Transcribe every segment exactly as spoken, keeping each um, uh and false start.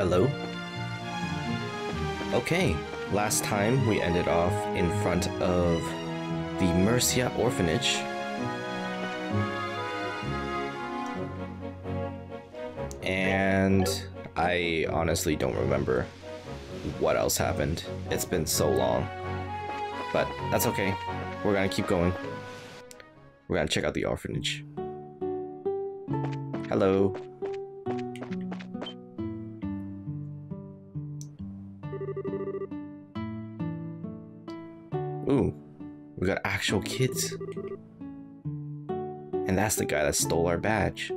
Hello. Okay, last time we ended off in front of the Mercia Orphanage. And I honestly don't remember what else happened. It's been so long. But that's okay. We're gonna keep going. We're gonna check out the orphanage. Hello. Ooh, we got actual kids. And that's the guy that stole our badge.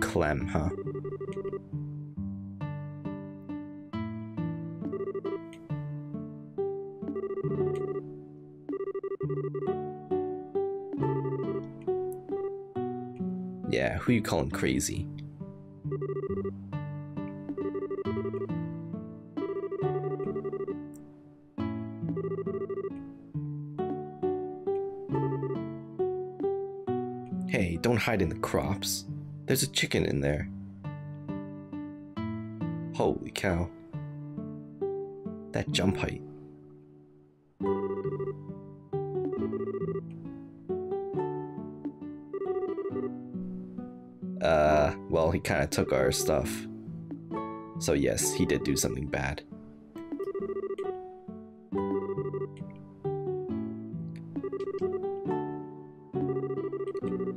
Clem, huh? Yeah, who you calling crazy? Hey, don't hide in the crops. There's a chicken in there. Holy cow. That jump height. Uh, well, he kind of took our stuff. So yes, he did do something bad.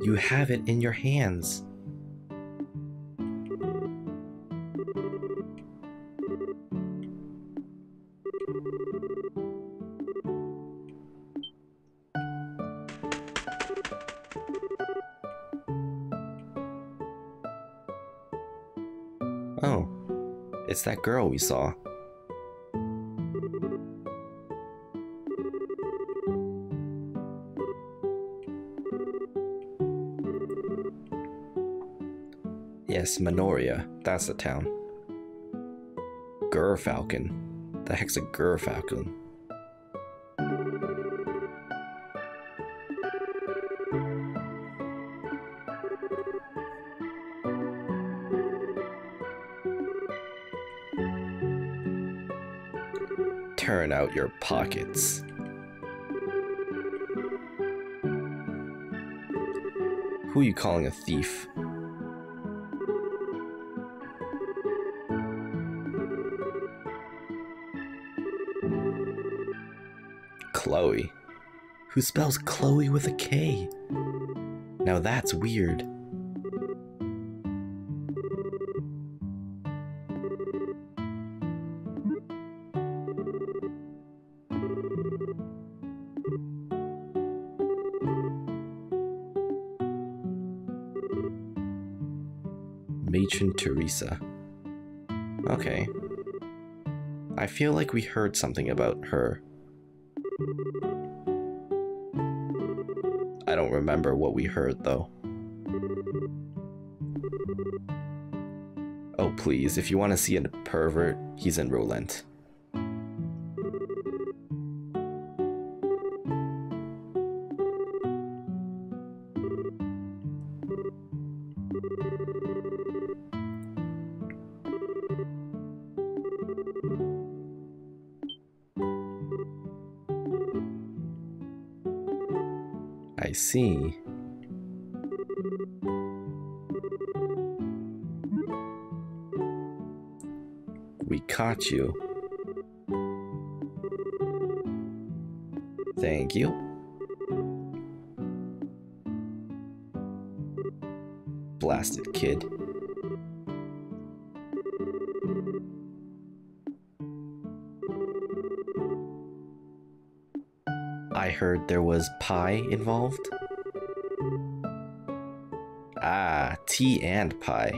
You have it in your hands. Oh, it's that girl we saw. Yes, Manoria, that's the town. Gurfalcon. The heck's a Gurfalcon? Turn out your pockets. Who are you calling a thief? Kloe. Who spells Kloe with a K? Now that's weird. Matron Teresa. Okay. I feel like we heard something about her. I don't remember what we heard though. Oh please, if you want to see a pervert, he's in Rolent. I see. We caught you. Thank you. Blasted kid. I heard there was pie involved. Ah, tea and pie.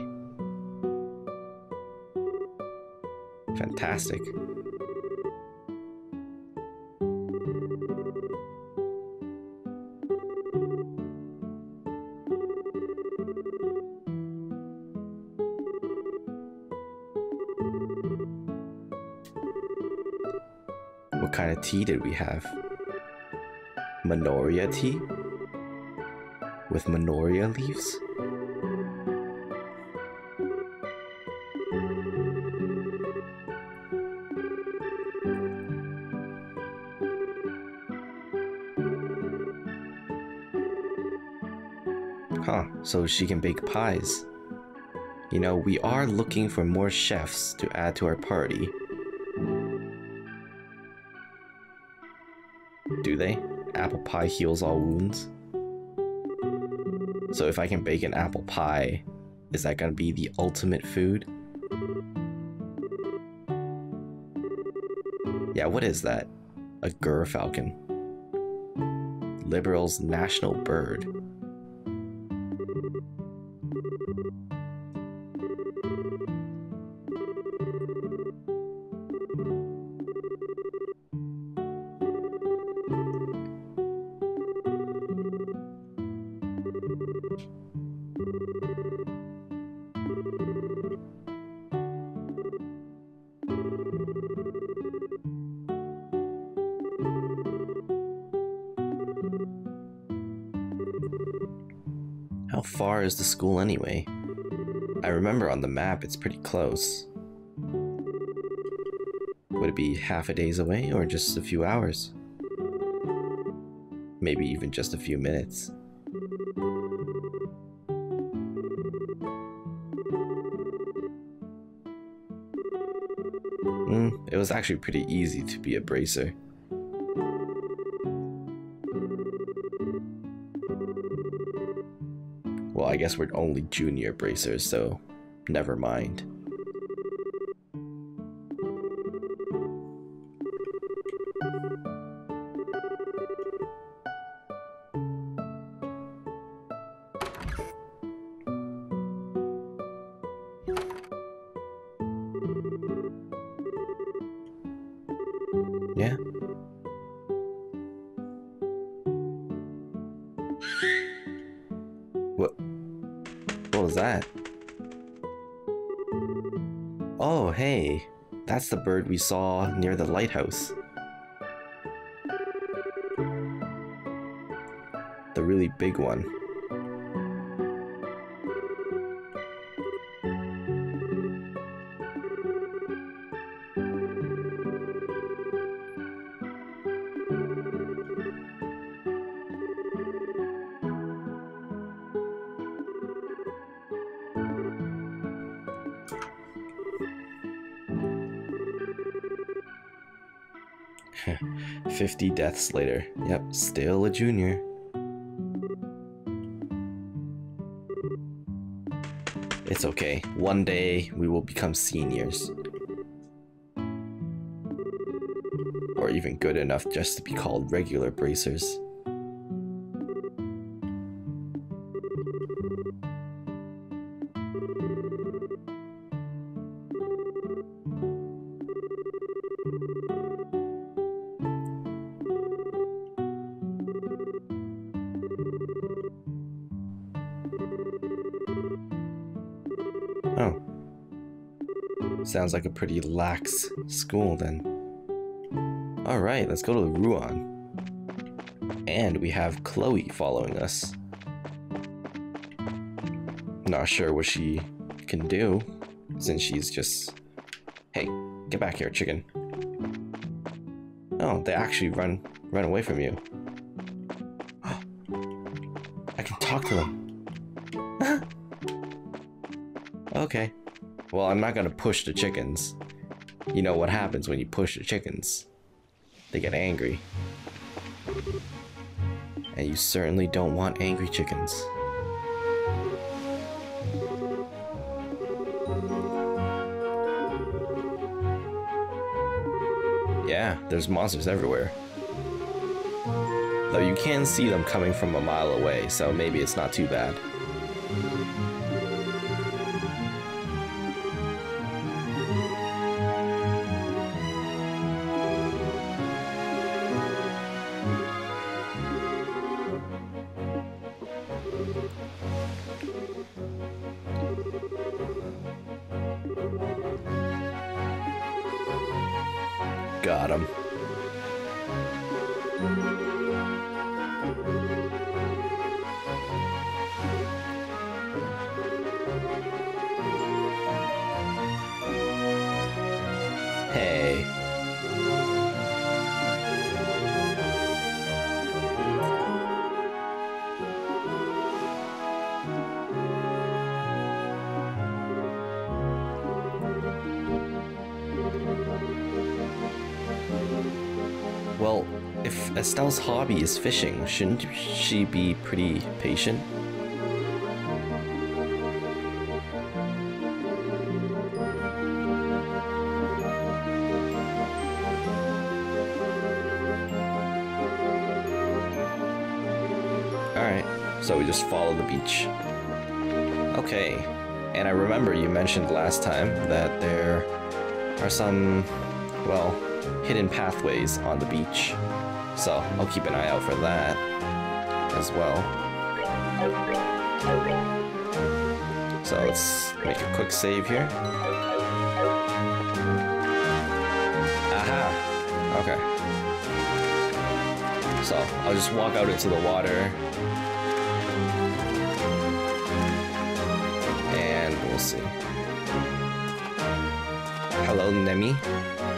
Fantastic. What kind of tea did we have? Minoria tea? With Manoria leaves? Huh, so she can bake pies. You know, we are looking for more chefs to add to our party. Do they? Apple pie heals all wounds. So if I can bake an apple pie, is that gonna be the ultimate food? Yeah, what is that? A Gurfalcon. Liberals' national bird. How far is the school anyway? I remember on the map it's pretty close. Would it be half a day's away or just a few hours? Maybe even just a few minutes. Mm, it was actually pretty easy to be a Bracer. I guess we're only junior Bracers, so never mind. Yeah. That? Oh, hey, that's the bird we saw near the lighthouse. The really big one. fifty deaths later. Yep, still a junior. It's okay. One day we will become seniors. Or even good enough just to be called regular Bracers. Sounds like a pretty lax school then. Alright, let's go to Ruan. And we have Kloe following us. Not sure what she can do, since she's just... Hey, get back here, chicken. Oh, they actually run, run away from you. I can talk to them. Okay. Well, I'm not gonna push the chickens. You know what happens when you push the chickens. They get angry. And you certainly don't want angry chickens. Yeah, there's monsters everywhere. Though you can see them coming from a mile away, so maybe it's not too bad. Got him. Hey. Well, if Estelle's hobby is fishing, shouldn't she be pretty patient? Alright, so we just follow the beach. Okay, and I remember you mentioned last time that there are some, well, hidden pathways on the beach, so I'll keep an eye out for that as well. So let's make a quick save here. Aha! Okay. So I'll just walk out into the water and we'll see. Hello, Nemi.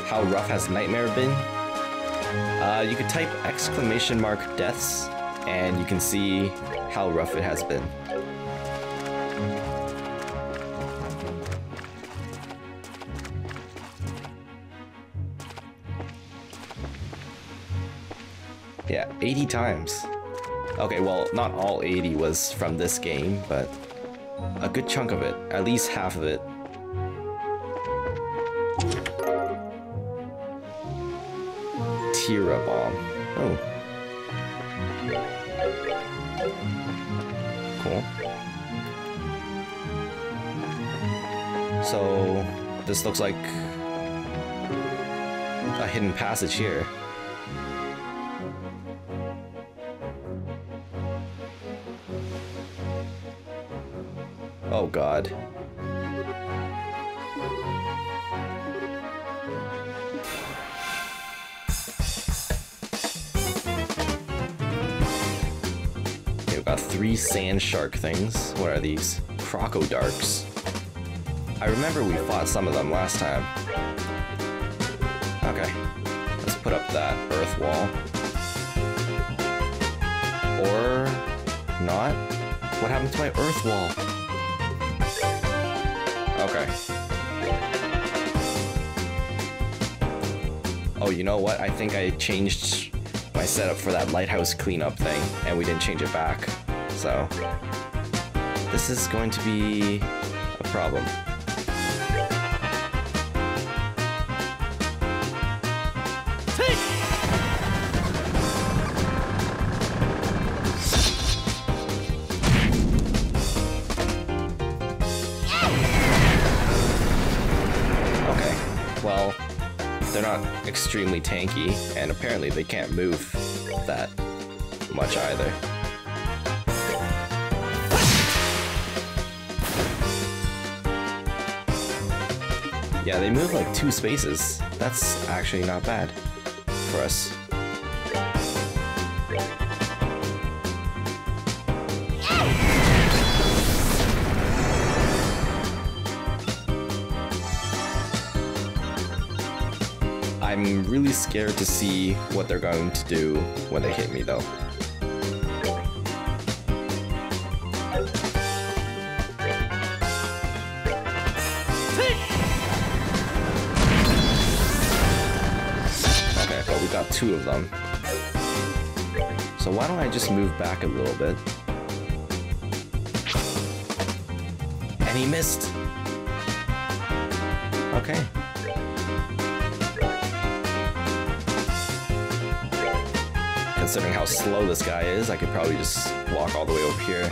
How rough has Nightmare been? Uh, you could type exclamation mark deaths, and you can see how rough it has been. Yeah, eighty times. Okay, well, not all eighty was from this game, but a good chunk of it, at least half of it. Tira bomb. Oh. Cool. So this looks like a hidden passage here. Oh god. Three sand shark things. What are these? Crocodarks. I remember we fought some of them last time. Okay. Let's put up that earth wall. Or not? What happened to my earth wall? Okay. Oh, you know what? I think I changed my setup for that lighthouse cleanup thing, and we didn't change it back. So, this is going to be a problem. Okay, well, they're not extremely tanky, and apparently they can't move that much either. Yeah, they move like two spaces. That's actually not bad for us. I'm really scared to see what they're going to do when they hit me though. Two of them. So why don't I just move back a little bit? And he missed! Okay. Considering how slow this guy is, I could probably just walk all the way over here.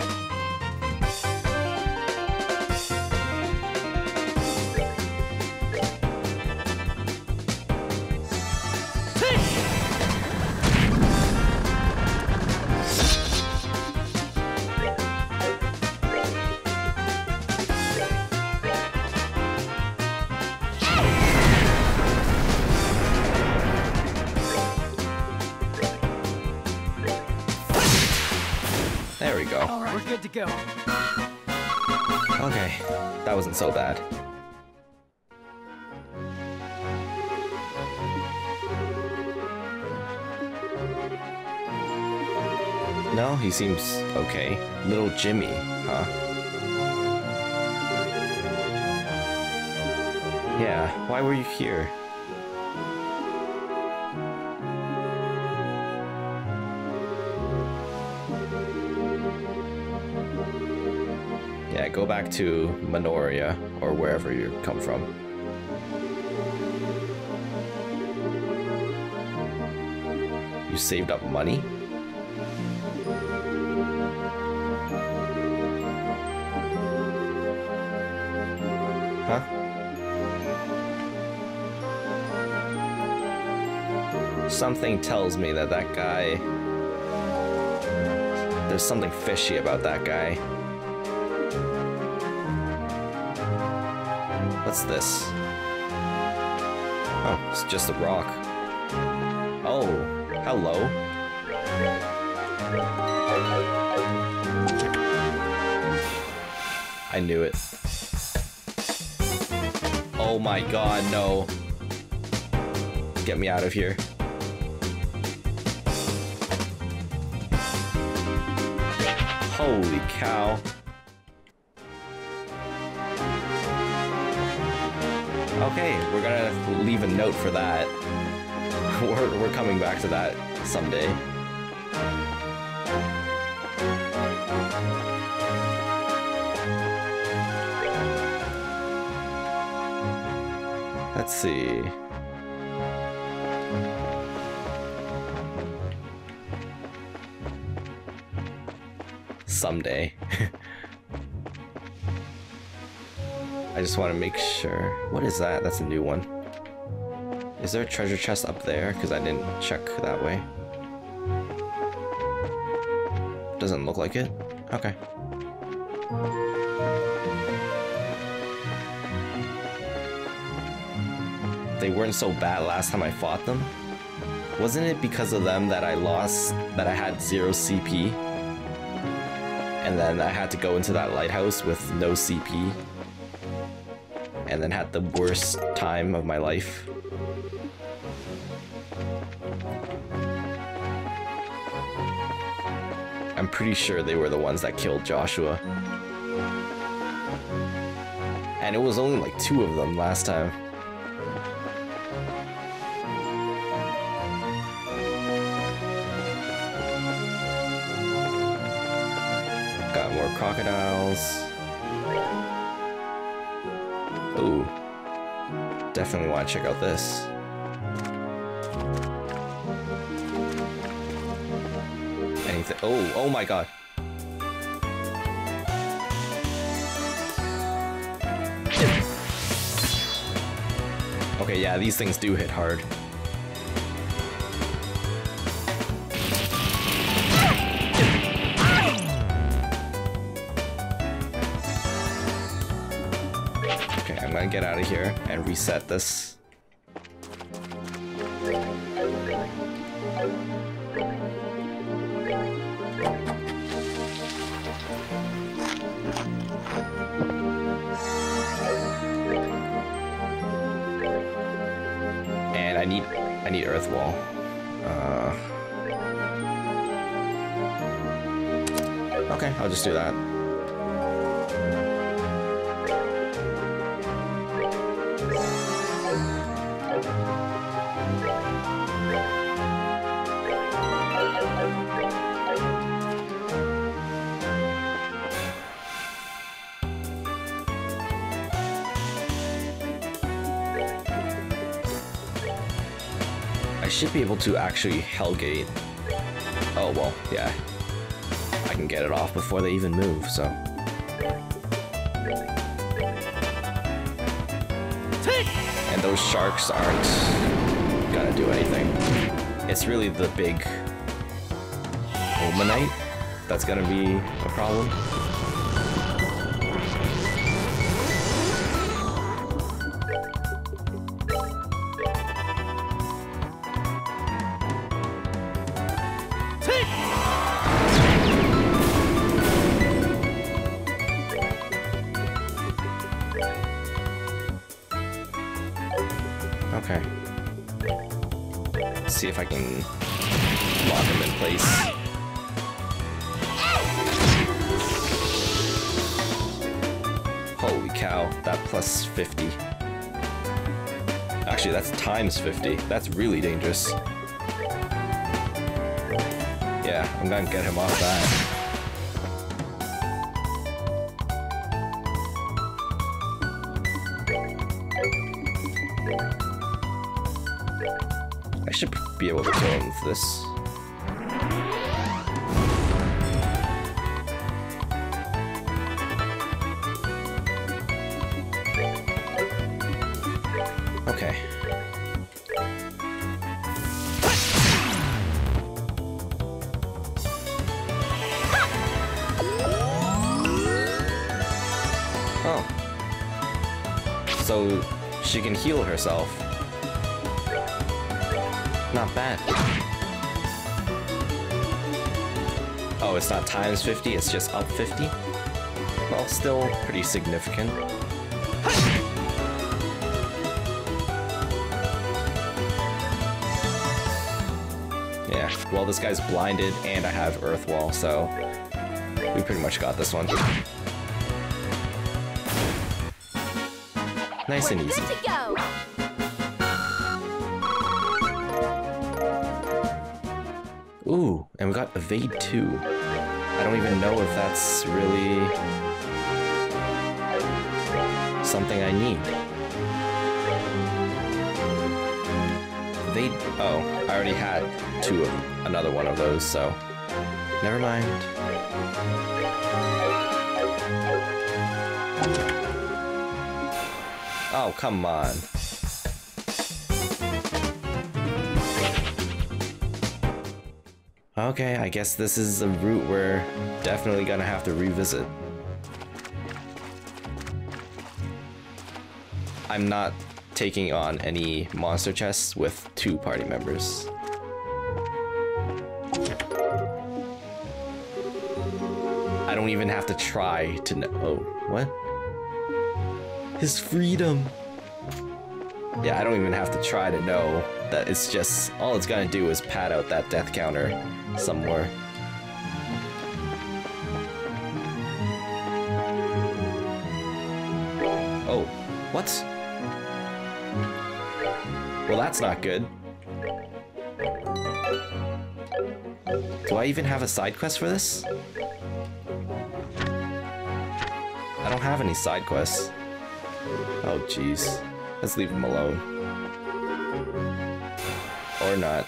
Go. Okay, that wasn't so bad. No, he seems okay. Little Jimmy, huh? Yeah, why were you here? go back to Manoria or wherever you come from. You saved up money? Huh? Something tells me that that guy... There's something fishy about that guy. What's this? Oh, it's just a rock. Oh, hello. I knew it. Oh my god, no. Get me out of here. Holy cow. Okay, we're gonna leave a note for that. We're, we're coming back to that someday. Let's see. Someday. I just want to make sure. What is that? That's a new one. Is there a treasure chest up there? Because I didn't check that way. Doesn't look like it. Okay. They weren't so bad last time I fought them. Wasn't it because of them that I lost, that I had zero C P? And then I had to go into that lighthouse with no C P. And then had the worst time of my life. I'm pretty sure they were the ones that killed Joshua. And it was only like two of them last time. Got more crocodiles. Ooh. Definitely want to check out this. Anything? Oh, oh my god. Okay, yeah, these things do hit hard. Get out of here and reset this. And I need I need earth wall. Uh, okay, I'll just do that. Should be able to actually hellgate. Oh well, yeah. I can get it off before they even move, so. And those sharks aren't gonna do anything. It's really the big Omanite that's gonna be a problem. fifty. That's really dangerous. Yeah, I'm gonna get him off that. I should be able to turn with this. Okay. Oh. So she can heal herself. Not bad. Oh, it's not times fifty, it's just up fifty? Well, still pretty significant. Yeah, well, this guy's blinded and I have Earth Wall, so we pretty much got this one. Nice and easy. Ooh, and we got evade two. I don't even know if that's really something I need. Evade, oh, I already had two of them, another one of those, so never mind. Oh, come on. Okay, I guess this is a route we're definitely gonna have to revisit. I'm not taking on any monster chests with two party members. I don't even have to try to know. Oh, what? His freedom! Yeah, I don't even have to try to know that it's just, all it's gonna do is pad out that death counter somewhere. Oh, what? Well, that's not good. Do I even have a side quest for this? I don't have any side quests. Oh, jeez. Let's leave him alone. Or not.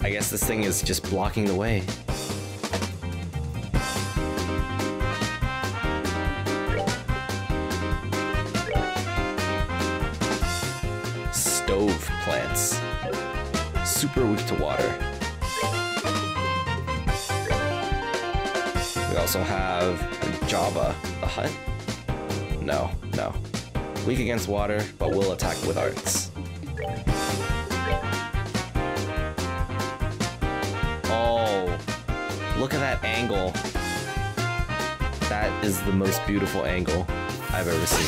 I guess this thing is just blocking the way. Stove plants. Super weak to water. We also have Jabba, the hut? No, no. Weak against water, but will attack with arts. Oh, look at that angle. That is the most beautiful angle I've ever seen.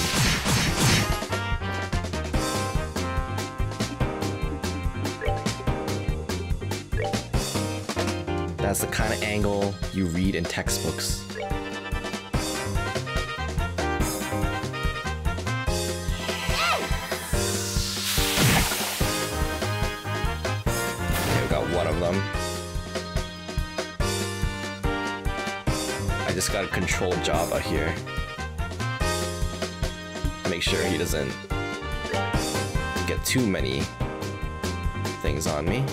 That's the kind of angle you read in textbooks. Okay, we got one of them. I just gotta control Jabba here. Make sure he doesn't get too many things on me.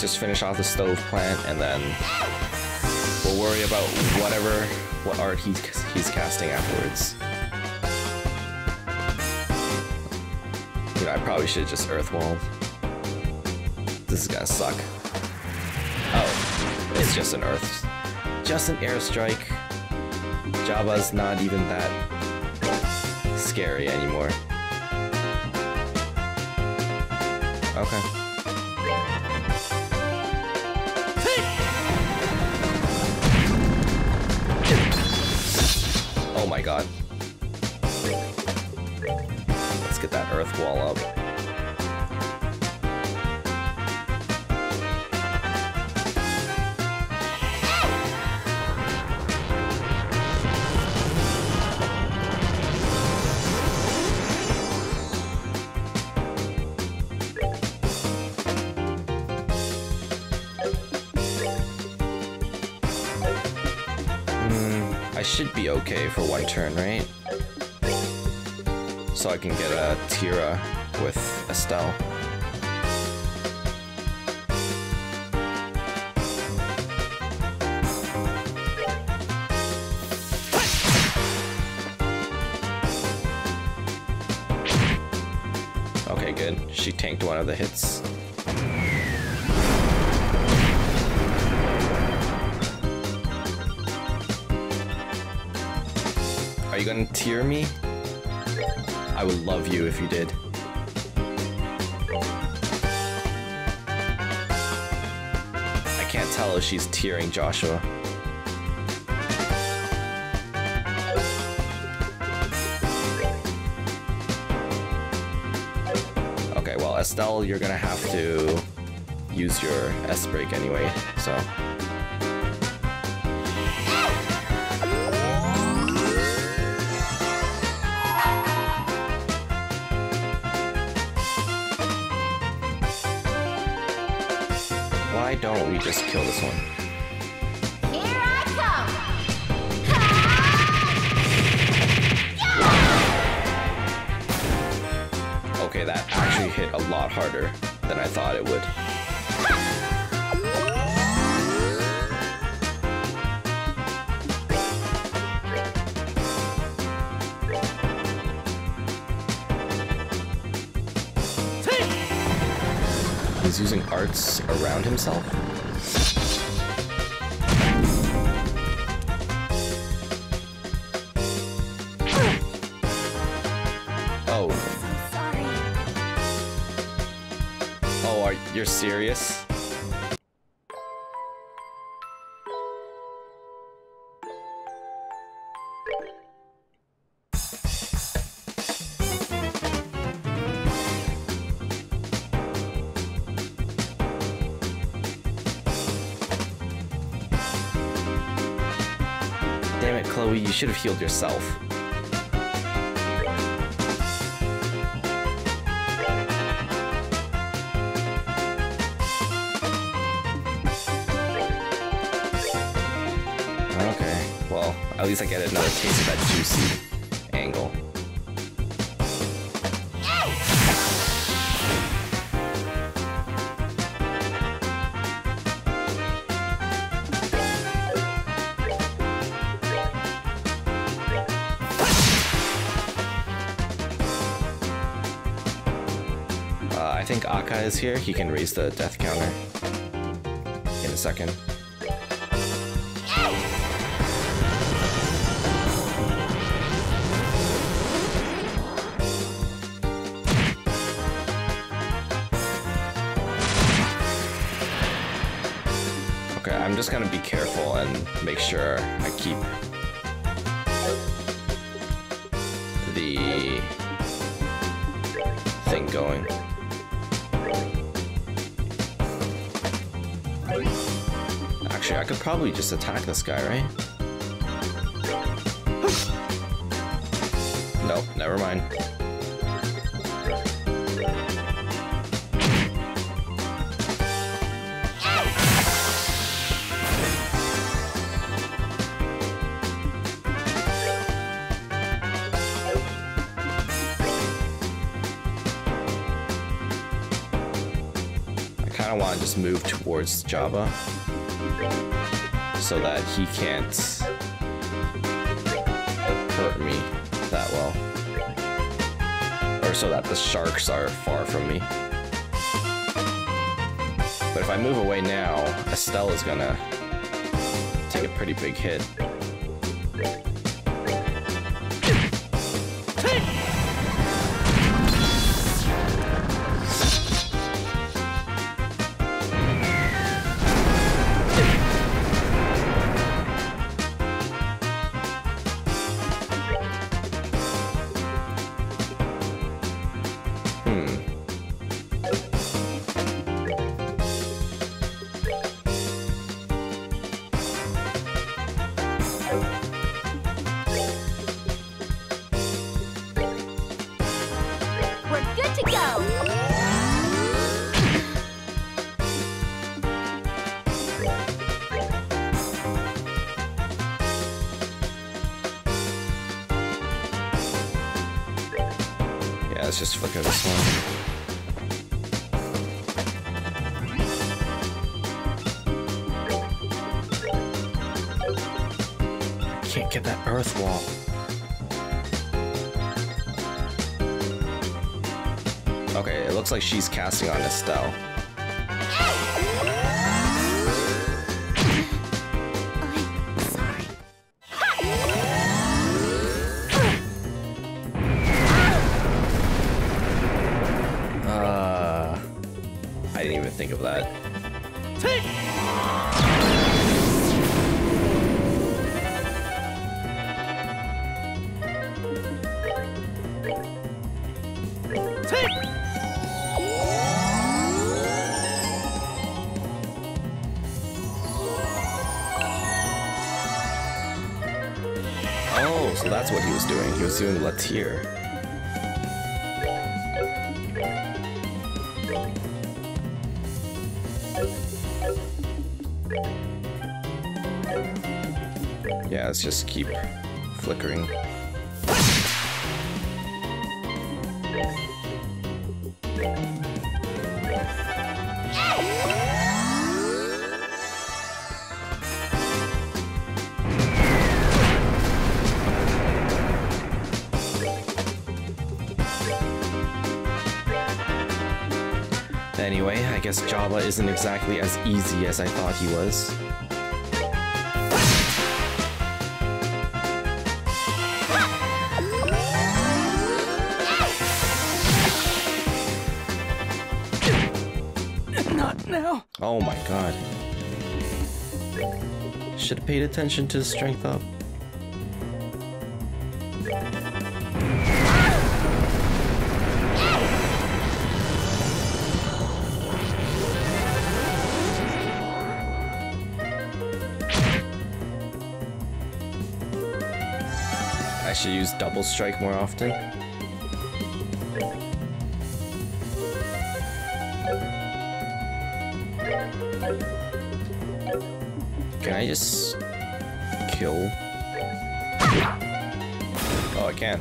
Just finish off the stove plant, and then we'll worry about whatever what art he, he's casting afterwards. You know, I probably should just Earth Wall. This is gonna suck. Oh, it's just an Earth, just an airstrike. Jabba's not even that scary anymore. Okay. Oh my god. Let's get that Earth Wall up. I should be okay for one turn, right? So I can get a Tira with Estelle. Okay, good. She tanked one of the hits. Are you gonna tear me? I would love you if you did. I can't tell if she's tearing Joshua. Okay, well, Estelle, you're gonna have to use your S-break anyway, so... don't we just kill this one? Here I come! Ha! Yeah! Okay, that actually hit a lot harder than I thought it would. He's using arts around himself. Oh. Sorry. Oh, are you're serious? You should have healed yourself. Okay, well, at least I get another taste of that juicy angle. Is here, he can raise the death counter in a second. Okay, I'm just gonna be careful and make sure I keep the thing going. I could probably just attack this guy, right? Nope, never mind. I kind of want to just move towards Java, so that he can't hurt me that well. Or so that the sharks are far from me. But if I move away now, Estelle is gonna take a pretty big hit. let's just flick over this one. Can't get that earth wall. Okay, it looks like she's casting on Estelle. Doing Latier. Yeah, let's just keep flickering. Anyway, I guess Java isn't exactly as easy as I thought he was. Not now. Oh my god. Should have paid attention to the strength up. Should use double strike more often. Can I just kill? Oh, I can.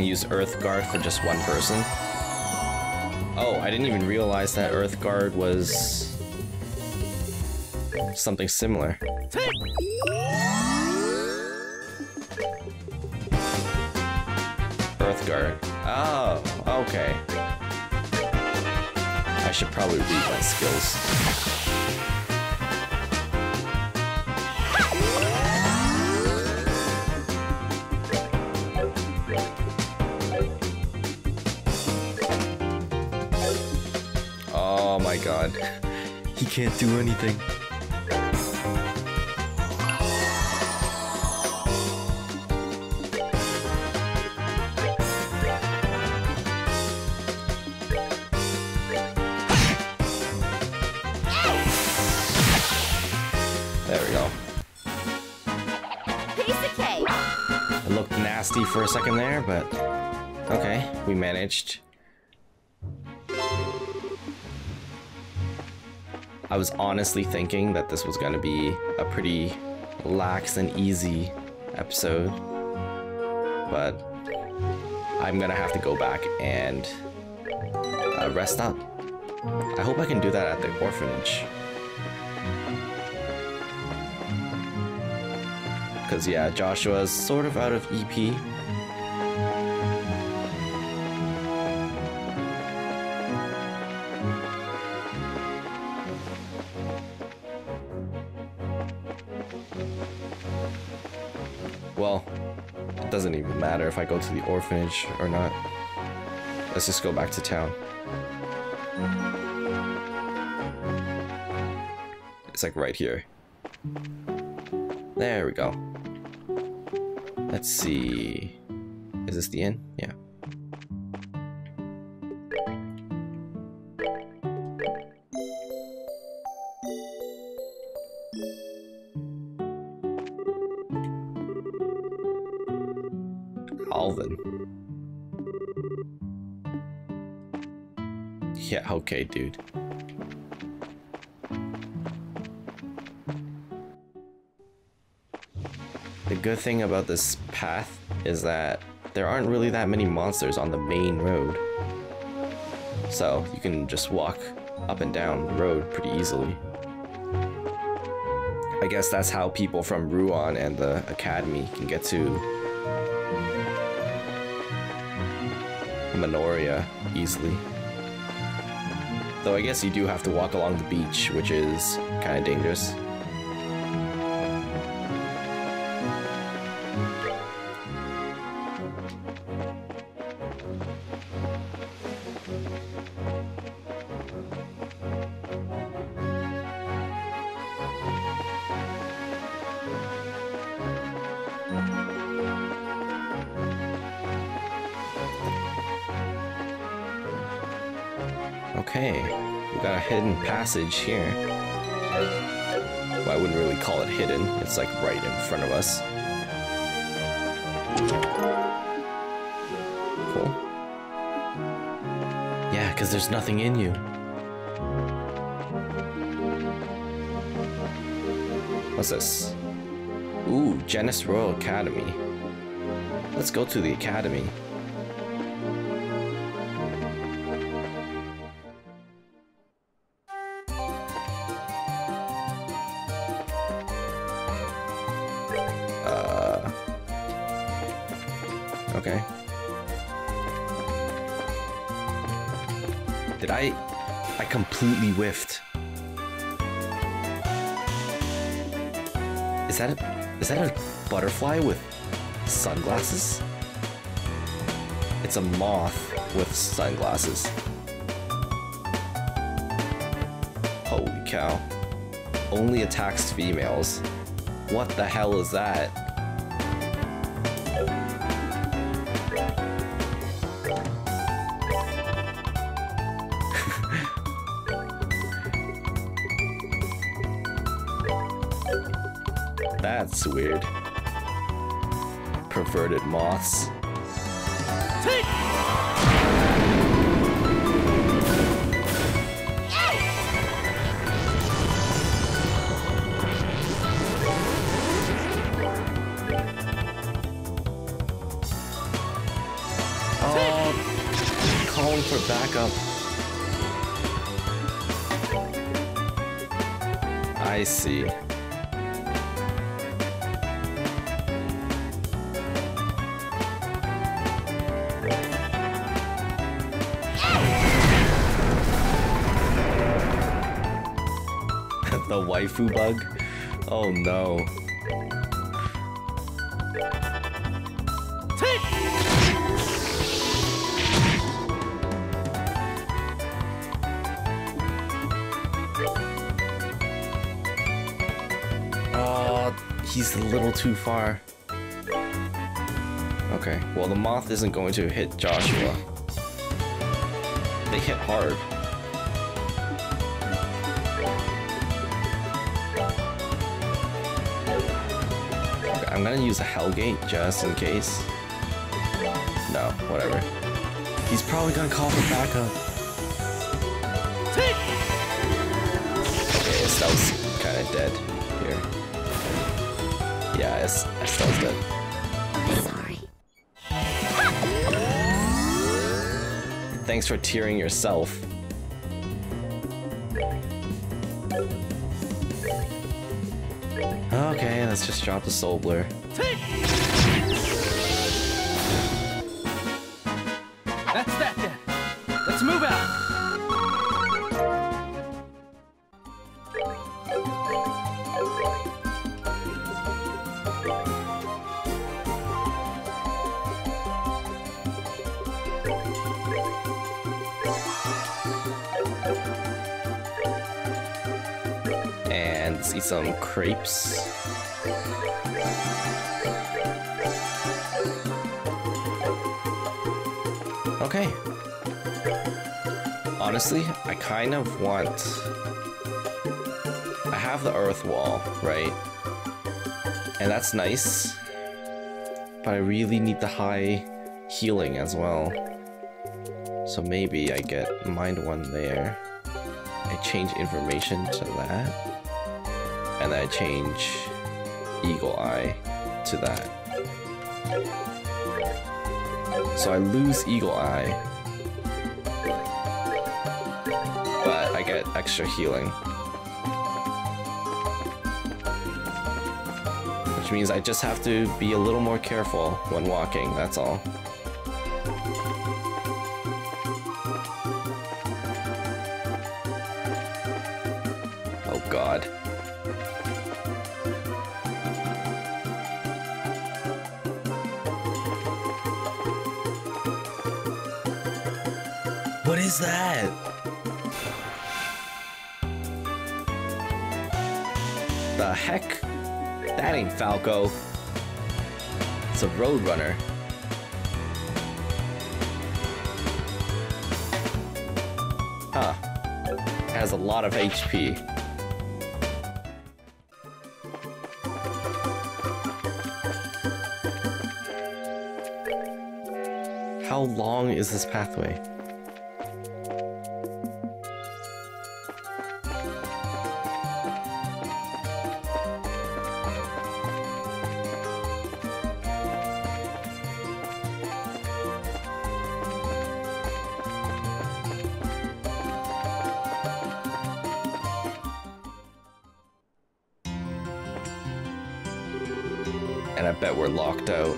Use Earth Guard for just one person. Oh, I didn't even realize that Earth Guard was something similar. Earth Guard. Oh, okay. I should probably read my skills. God, he can't do anything. There we go. Piece of cake. It looked nasty for a second there, but okay, we managed. I was honestly thinking that this was going to be a pretty lax and easy episode, but I'm going to have to go back and uh, rest up. I hope I can do that at the orphanage. Because yeah, Joshua's sort of out of E P. Doesn't even matter if I go to the orphanage or not. Let's just go back to town. It's like right here. There we go. Let's see. Is this the inn? Yeah. Okay, dude. The good thing about this path is that there aren't really that many monsters on the main road. So you can just walk up and down the road pretty easily. I guess that's how people from Ruan and the Academy can get to Manoria easily. Though I guess you do have to walk along the beach, which is kind of dangerous. Passage here. Well, I wouldn't really call it hidden. It's like right in front of us. Cool. Yeah, because there's nothing in you. What's this? Ooh, Jenis Royal Academy. Let's go to the academy. Completely whiffed. Is that a, is that a butterfly with sunglasses? It's a moth with sunglasses. Holy cow. Only attacks females. What the hell is that? That's weird. Perverted moths. Hey! Oh, calling for backup. I see. The waifu bug? Oh no. Oh, he's a little too far. Okay, well the moth isn't going to hit Joshua. They hit hard. I'm gonna use a Hellgate just in case. No, whatever. He's probably gonna call for backup. Okay, Estelle's kinda dead here. Yeah, Estelle's dead. Sorry. Thanks for tearing yourself. Okay, let's just drop the soul blur. That's that then. Let's move out. And let's eat some crepes. Okay. Honestly, I kind of want... I have the earth wall, right? And that's nice. But I really need the high healing as well. So maybe I get mind one there. I change information to that. And I change Eagle Eye to that. So I lose Eagle Eye. But I get extra healing. Which means I just have to be a little more careful when walking, that's all. That? The heck? That ain't Falco. It's a Roadrunner. Huh. Has a lot of H P. How long is this pathway? Locked out.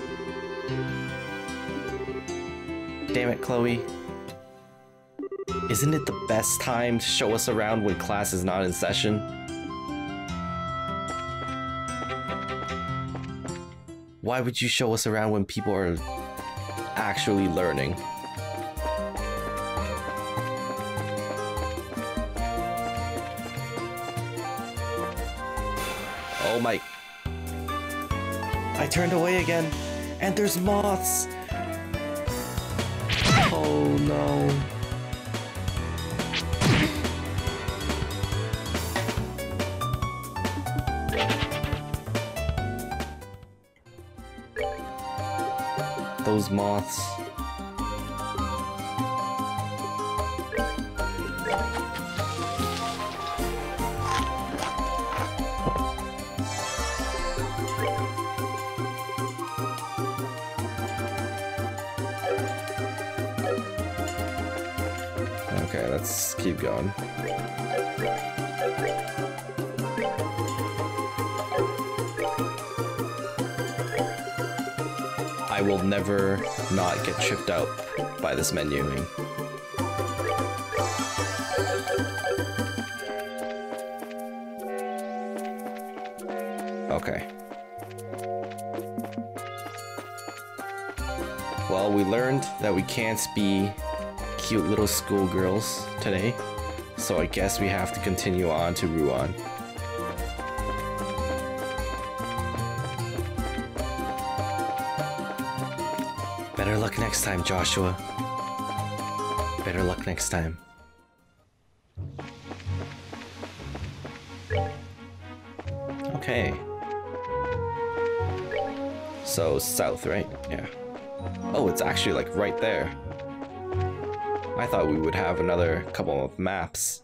Damn it, Chloe. Isn't it the best time to show us around when class is not in session? Why would you show us around when people are actually learning? Oh my... I turned away again, and there's moths! Oh no... Those moths... Keep going. I will never not get tripped out by this menuing. Okay. Well, we learned that we can't be cute little schoolgirls today, so I guess we have to continue on to Ruan. Better luck next time, Joshua. Better luck next time. Okay. So south, right? Yeah. Oh, it's actually like right there. I thought we would have another couple of maps.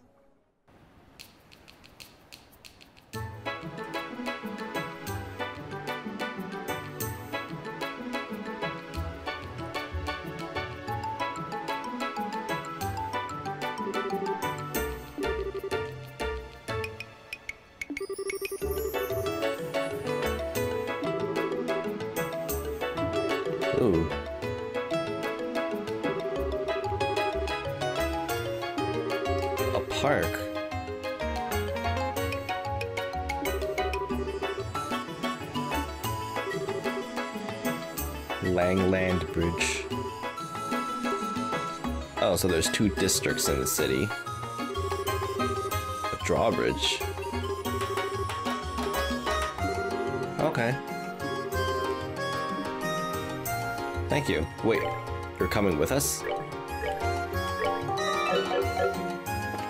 Ooh. Park. Langland Bridge. Oh, so there's two districts in the city. A drawbridge. Okay. Thank you. Wait, you're coming with us?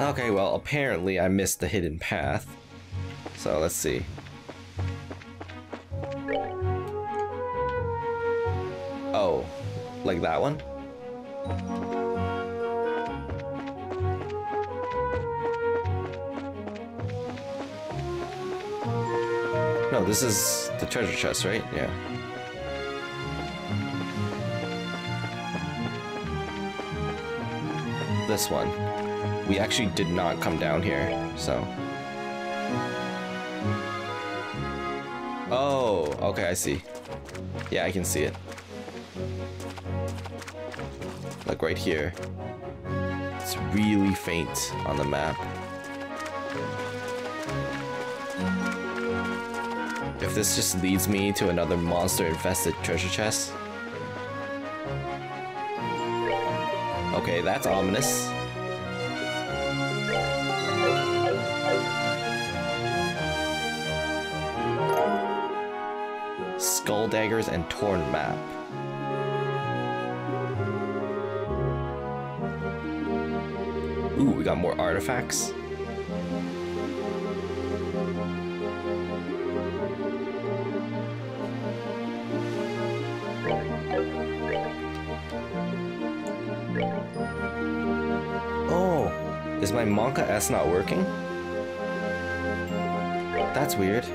Okay, well, apparently I missed the hidden path. So, let's see. Oh, like that one? no, this is the treasure chest, right? Yeah. This one. We actually did not come down here, so. Oh, okay, I see. Yeah, I can see it. Like right here. It's really faint on the map. If this just leads me to another monster-infested treasure chest. Okay, that's ominous. Skull daggers and torn map. Ooh, we got more artifacts. Oh, is my Manca S not working? That's weird.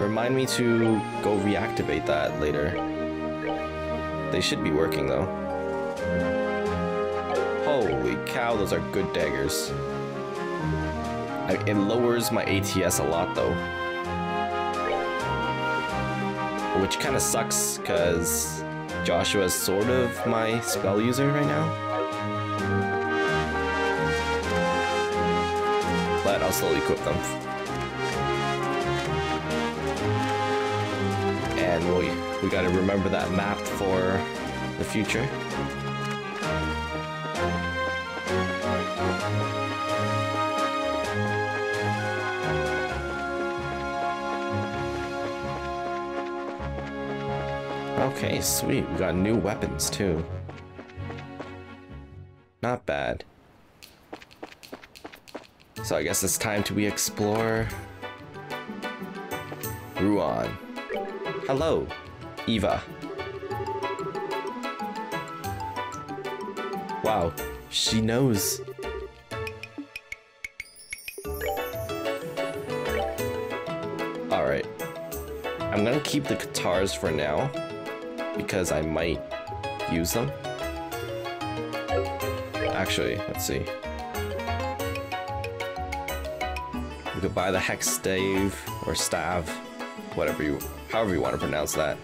Remind me to go reactivate that later. They should be working though. Holy cow, those are good daggers. I, it lowers my A T S a lot though. Which kind of sucks, because Joshua is sort of my spell user right now. But I'll slowly equip them. And we, we gotta remember that map for the future. Okay, sweet. We got new weapons too. Not bad. So I guess it's time to we explore Ruan. Hello, Eva. Wow, she knows. All right. I'm gonna keep the guitars for now, because I might use them. Actually, let's see. We could buy the Hex Stave or Stav, whatever you, however you want to pronounce that.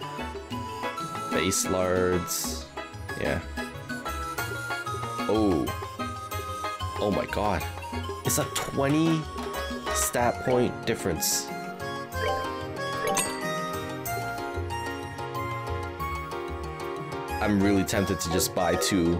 Base Lards, yeah. Oh, oh my god. It's a twenty stat point difference. I'm really tempted to just buy two.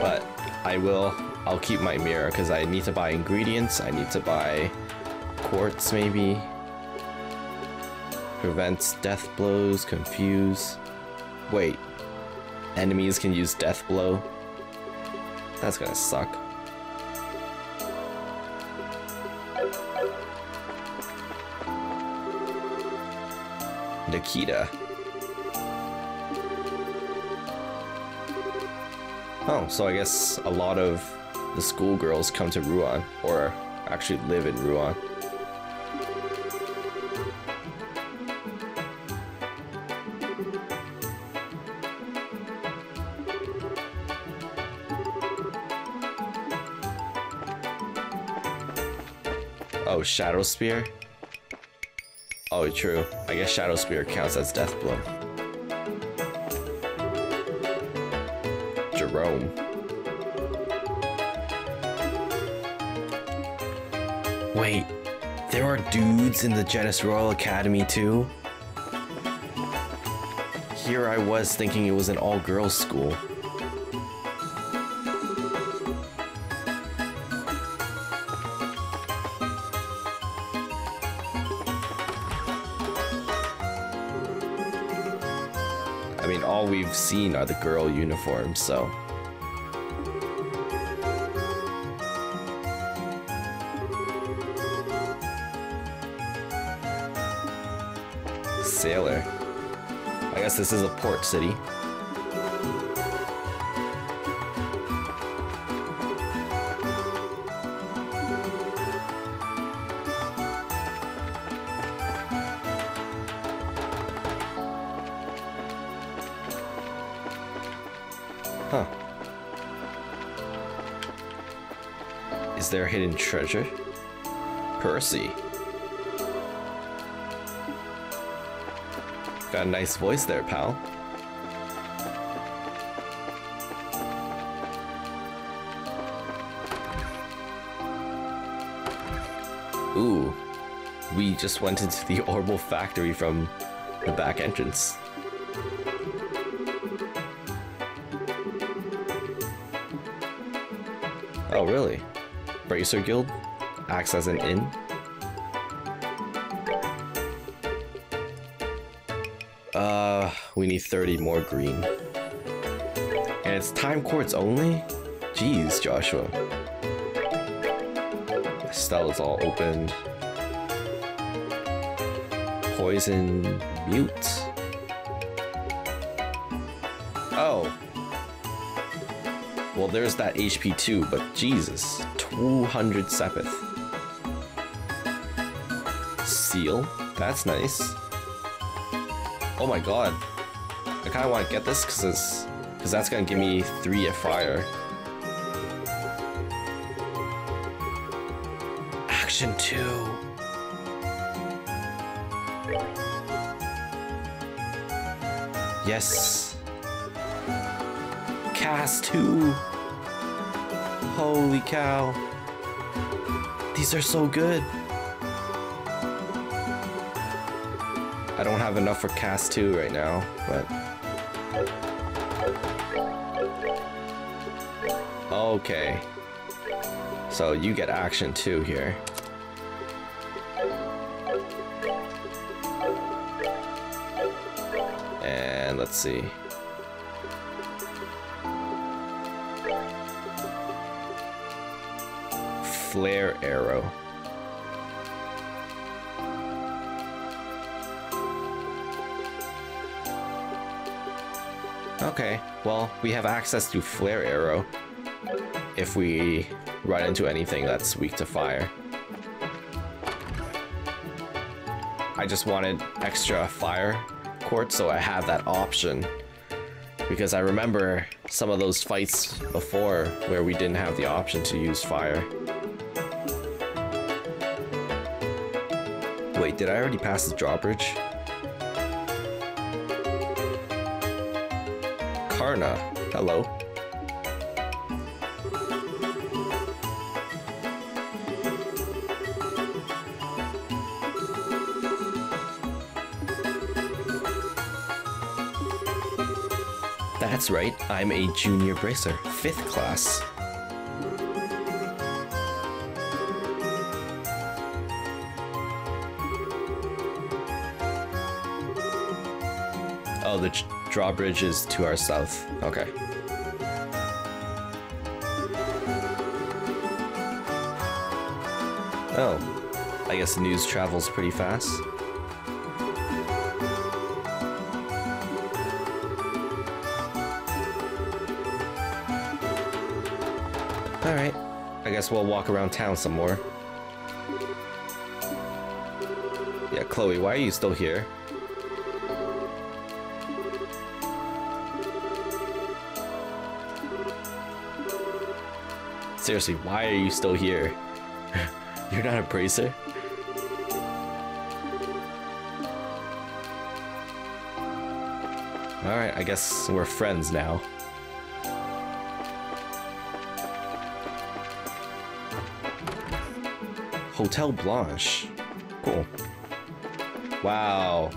But I will, I'll keep my mirror because I need to buy ingredients. I need to buy quartz maybe. Prevents death blows, confuse. Wait. Enemies can use death blow. That's gonna suck. Nikita. Oh, so I guess a lot of the schoolgirls come to Ruan, or actually live in Ruan. Shadow Spear? Oh, true. I guess Shadow Spear counts as death blow. Jerome. Wait, there are dudes in the Jenis Royal Academy too? Here I was thinking it was an all-girls school. We've seen are the girl uniforms, so sailor. I guess this is a port city. Huh. Is there a hidden treasure? Percy. Got a nice voice there, pal. Ooh. We just went into the Orbital Factory from the back entrance. Oh, really? Bracer Guild acts as an inn? Uh, we need thirty more green. And it's time quartz only? Jeez, Joshua. Estelle is all opened. Poison mute. Oh. Well, there's that H P too, but Jesus. two hundred Sepeth. Seal. That's nice. Oh my god, I kinda wanna get this cause it's cause that's gonna give me three at fire. Action two. Yes. Cast two. Holy cow. These are so good. I don't have enough for cast two right now, but... Okay. So you get action two here. And let's see. Flare arrow. Okay, well, we have access to Flare Arrow if we run into anything that's weak to fire. I just wanted extra fire quartz, so I have that option. Because I remember some of those fights before where we didn't have the option to use fire. Wait, did I already pass the drawbridge? Karna, hello. That's right, I'm a junior bracer, fifth class. Oh, the ch drawbridge is to our south. Okay. Oh, I guess the news travels pretty fast. Alright, I guess we'll walk around town some more. Yeah, Chloe, why are you still here? Seriously, why are you still here? You're not a bracer? Alright, I guess we're friends now. Hotel Blanche. Cool. Wow.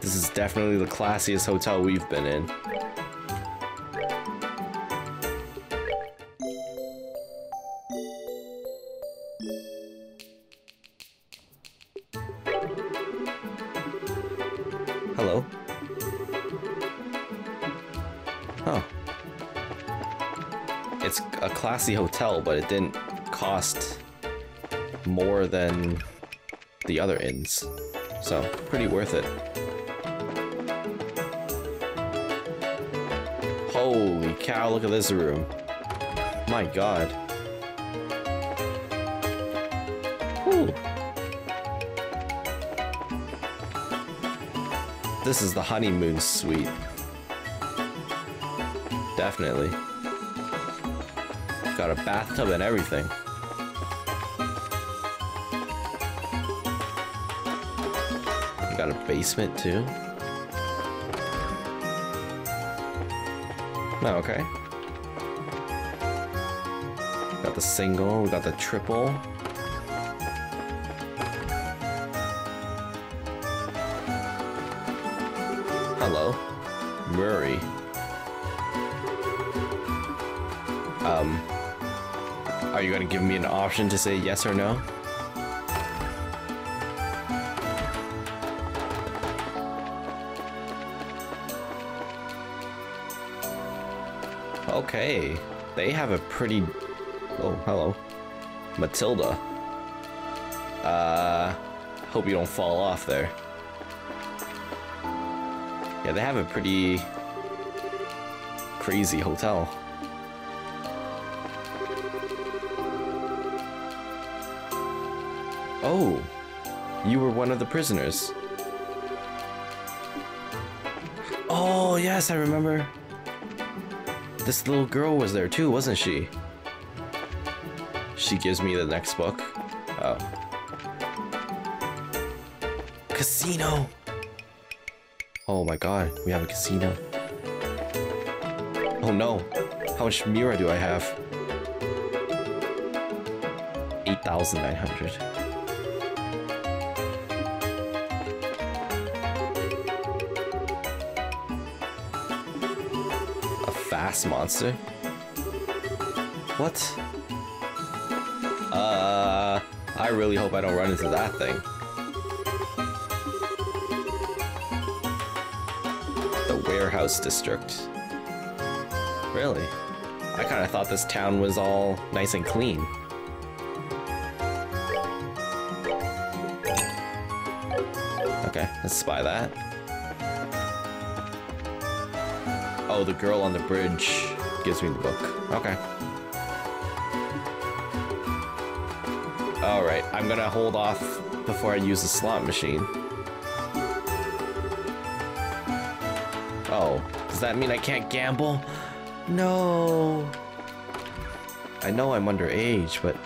This is definitely the classiest hotel we've been in. Classy hotel, but it didn't cost more than the other inns, so pretty worth it. Holy cow, look at this room. My god. Ooh. This is the honeymoon suite. Definitely. Got a bathtub and everything. Got a basement too. Oh, okay. Got the single, we got the triple. Hello. Murray. Um, are you gonna give me an option to say yes or no? Okay, they have a pretty... Oh, hello. Matilda. Uh, hope you don't fall off there. Yeah, they have a pretty crazy hotel. Oh, you were one of the prisoners. Oh, yes, I remember. This little girl was there too, wasn't she? She gives me the next book. Oh. Casino! Oh my god, we have a casino. Oh no, how much Mira do I have? eight thousand nine hundred. Monster. What? Uh, I really hope I don't run into that thing. The warehouse district. Really? I kind of thought this town was all nice and clean. Okay, let's buy that. Oh, the girl on the bridge gives me the book. Okay. Alright, I'm gonna hold off before I use the slot machine. Oh, does that mean I can't gamble? No! I know I'm underage, but...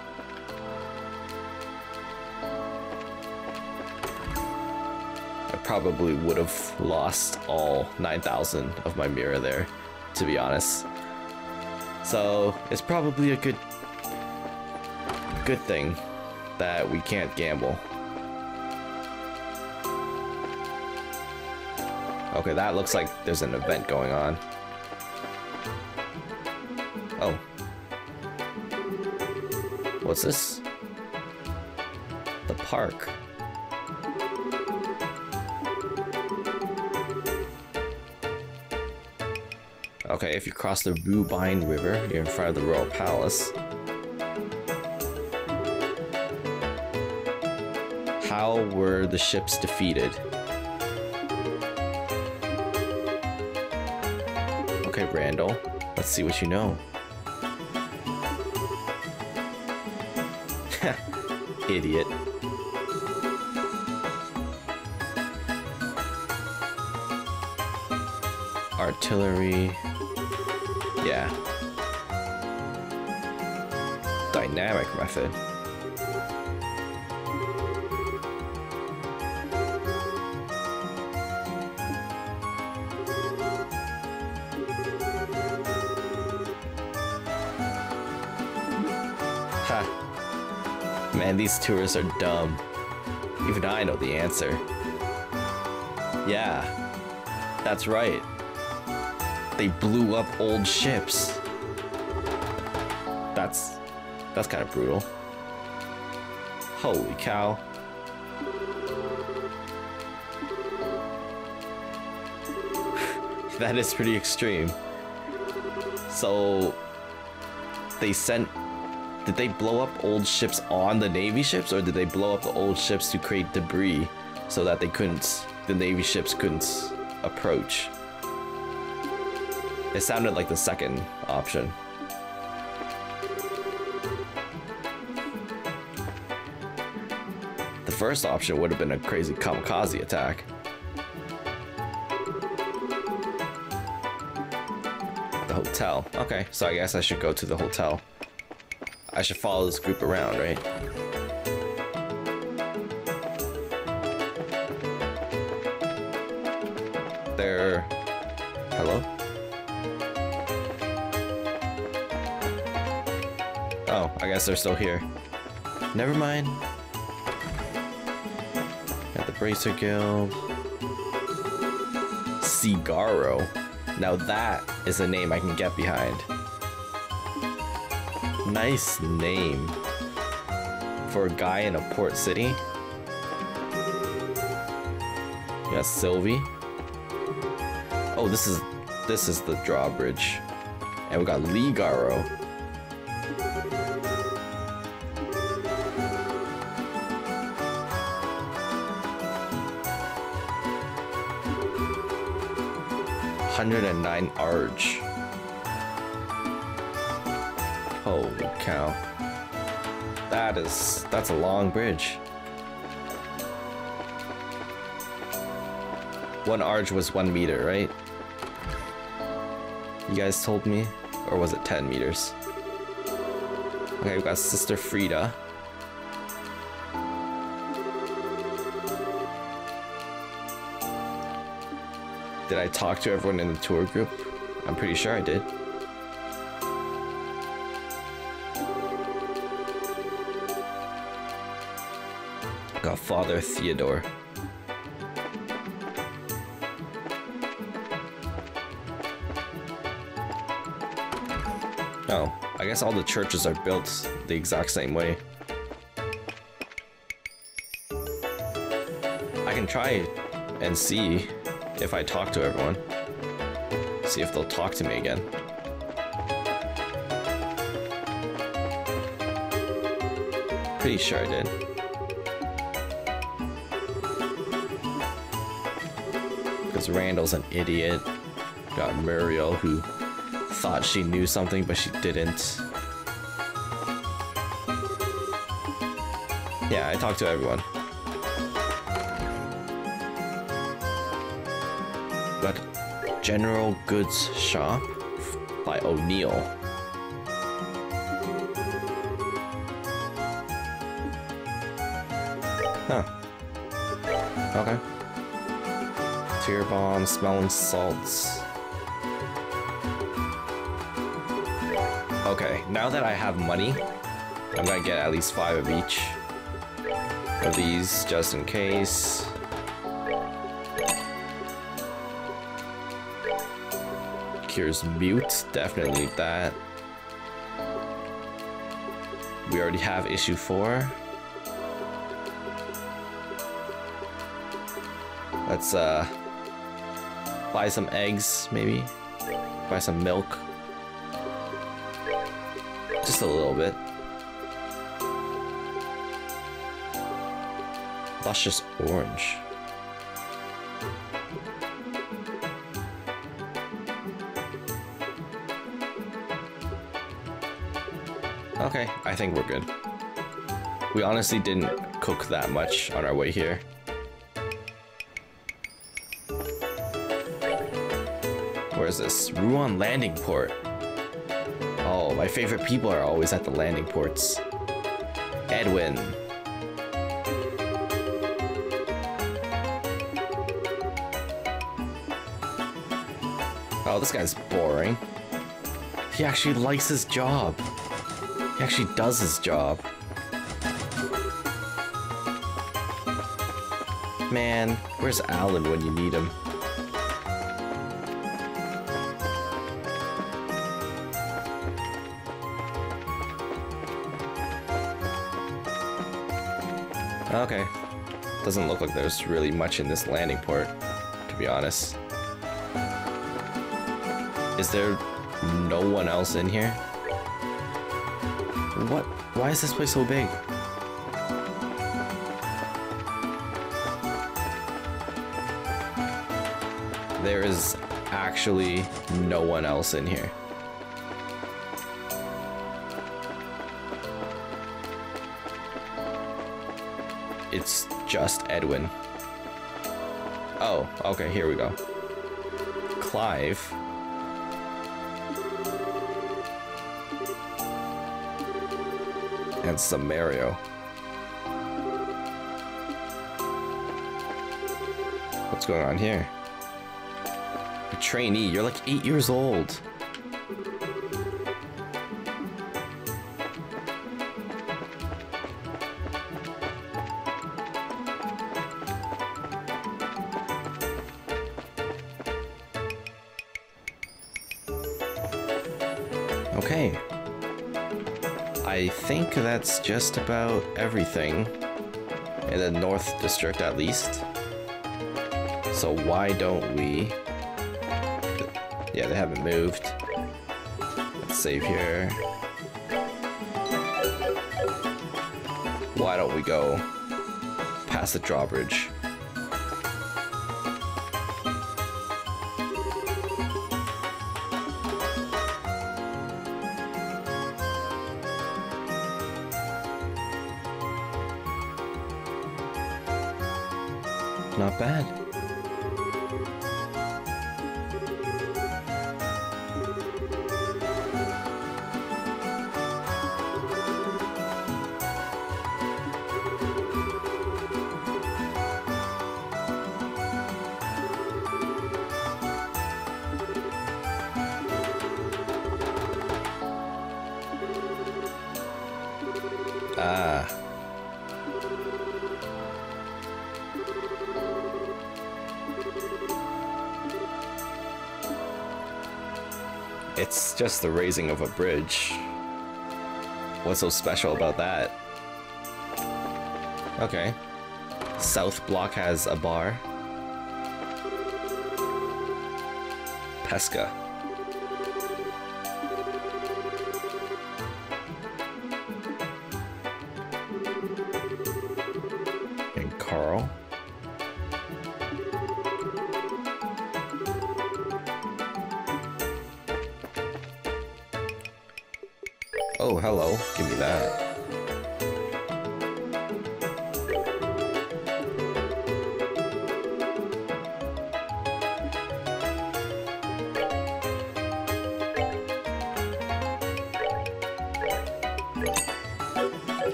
probably would have lost all nine thousand of my mirror there, to be honest. So it's probably a good good thing that we can't gamble. Okay, that looks like there's an event going on. Oh. What's this? The park. Okay, if you cross the Rubine River, you're in front of the Royal Palace. How were the ships defeated? Okay, Randall, let's see what you know. Idiot. Artillery... Yeah. Dynamic method. Ha. Man, these tourists are dumb. Even I know the answer. Yeah. That's right. They blew up old ships. That's... that's kind of brutal. Holy cow. That is pretty extreme. So... they sent... did they blow up old ships on the Navy ships, or did they blow up the old ships to create debris so that they couldn't... the Navy ships couldn't approach? It sounded like the second option. The first option would have been a crazy kamikaze attack. The hotel. Okay, so I guess I should go to the hotel. I should follow this group around, right? They're... Hello? Oh, I guess they're still here. Never mind. Got the Bracer Guild. Cigaro. Now that is a name I can get behind. Nice name for a guy in a port city. You got Sylvie. Oh, this is this is the drawbridge, and we got Ligaro. one hundred nine Arch. Holy cow. That is, that's a long bridge. One arch was one meter, right? You guys told me? Or was it ten meters? Okay, we got Sister Frida. Did I talk to everyone in the tour group? I'm pretty sure I did. Got Father Theodore. Oh, I guess all the churches are built the exact same way. I can try and see if I talk to everyone. See if they'll talk to me again. Pretty sure I did. Randall's an idiot. Got Muriel, who thought she knew something, but she didn't. Yeah, I talked to everyone. Got General Goods Shop by O'Neill. Huh. Okay. Tear bomb, smelling salts. Okay, now that I have money, I'm gonna get at least five of each of these just in case. Cures mute, definitely need that. We already have issue four. Let's uh buy some eggs, maybe. Buy some milk. Just a little bit. Luscious orange. Okay, I think we're good. We honestly didn't cook that much on our way here. Where is this? Ruan Landing Port. Oh, my favorite people are always at the landing ports. Edwin. Oh, this guy's boring. He actually likes his job. He actually does his job. Man, where's Alan when you need him? Okay, doesn't look like there's really much in this landing port, to be honest. Is there no one else in here? What? Why is this place so big? There is actually no one else in here. It's just Edwin. Oh, okay, here we go. Clive. And some Mario. What's going on here? A trainee, you're like eight years old. Okay. I think that's just about everything in the North District, at least. So why don't we... Yeah, they haven't moved. Let's save here. Why don't we go past the drawbridge? Not bad. Ah. It's just the raising of a bridge. What's so special about that? Okay. South Block has a bar. Pesca. And Carl. Oh, hello. Give me that.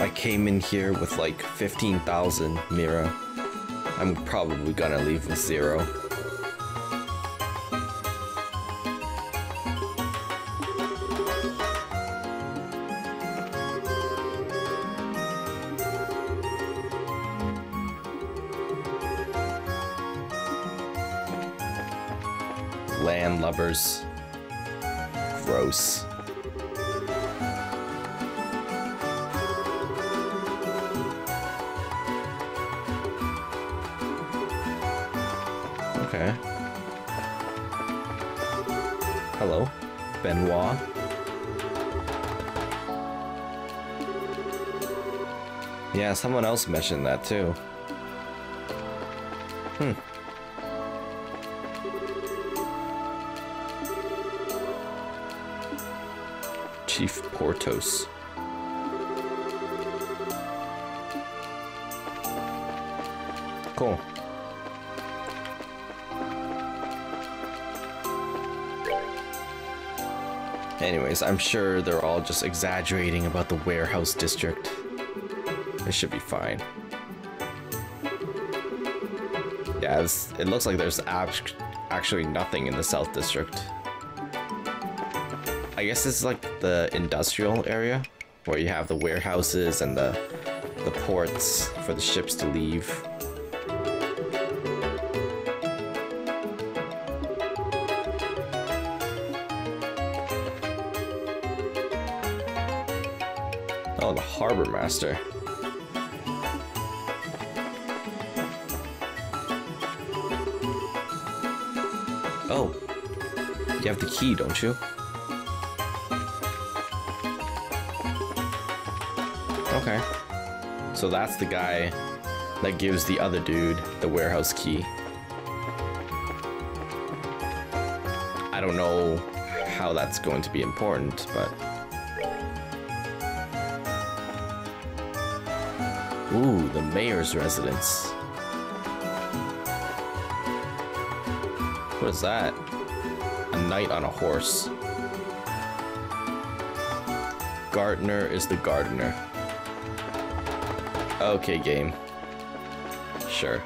I came in here with like fifteen thousand Mira. I'm probably gonna leave with zero. Landlubbers. Gross. Okay. Hello, Benoit. Yeah, someone else mentioned that too. Hmm. Chief Portos. Cool. Anyways, I'm sure they're all just exaggerating about the warehouse district. It should be fine. Yeah, it's, it looks like there's ab- actually nothing in the South District. I guess this is like the industrial area where you have the warehouses and the the ports for the ships to leave. Oh, the harbor master. Oh, you have the key, don't you? Okay, so that's the guy that gives the other dude the warehouse key. don't know how that's going to be important, but... Ooh, the mayor's residence. What is that? A knight on a horse. Gardener is the gardener. Okay, game. Sure.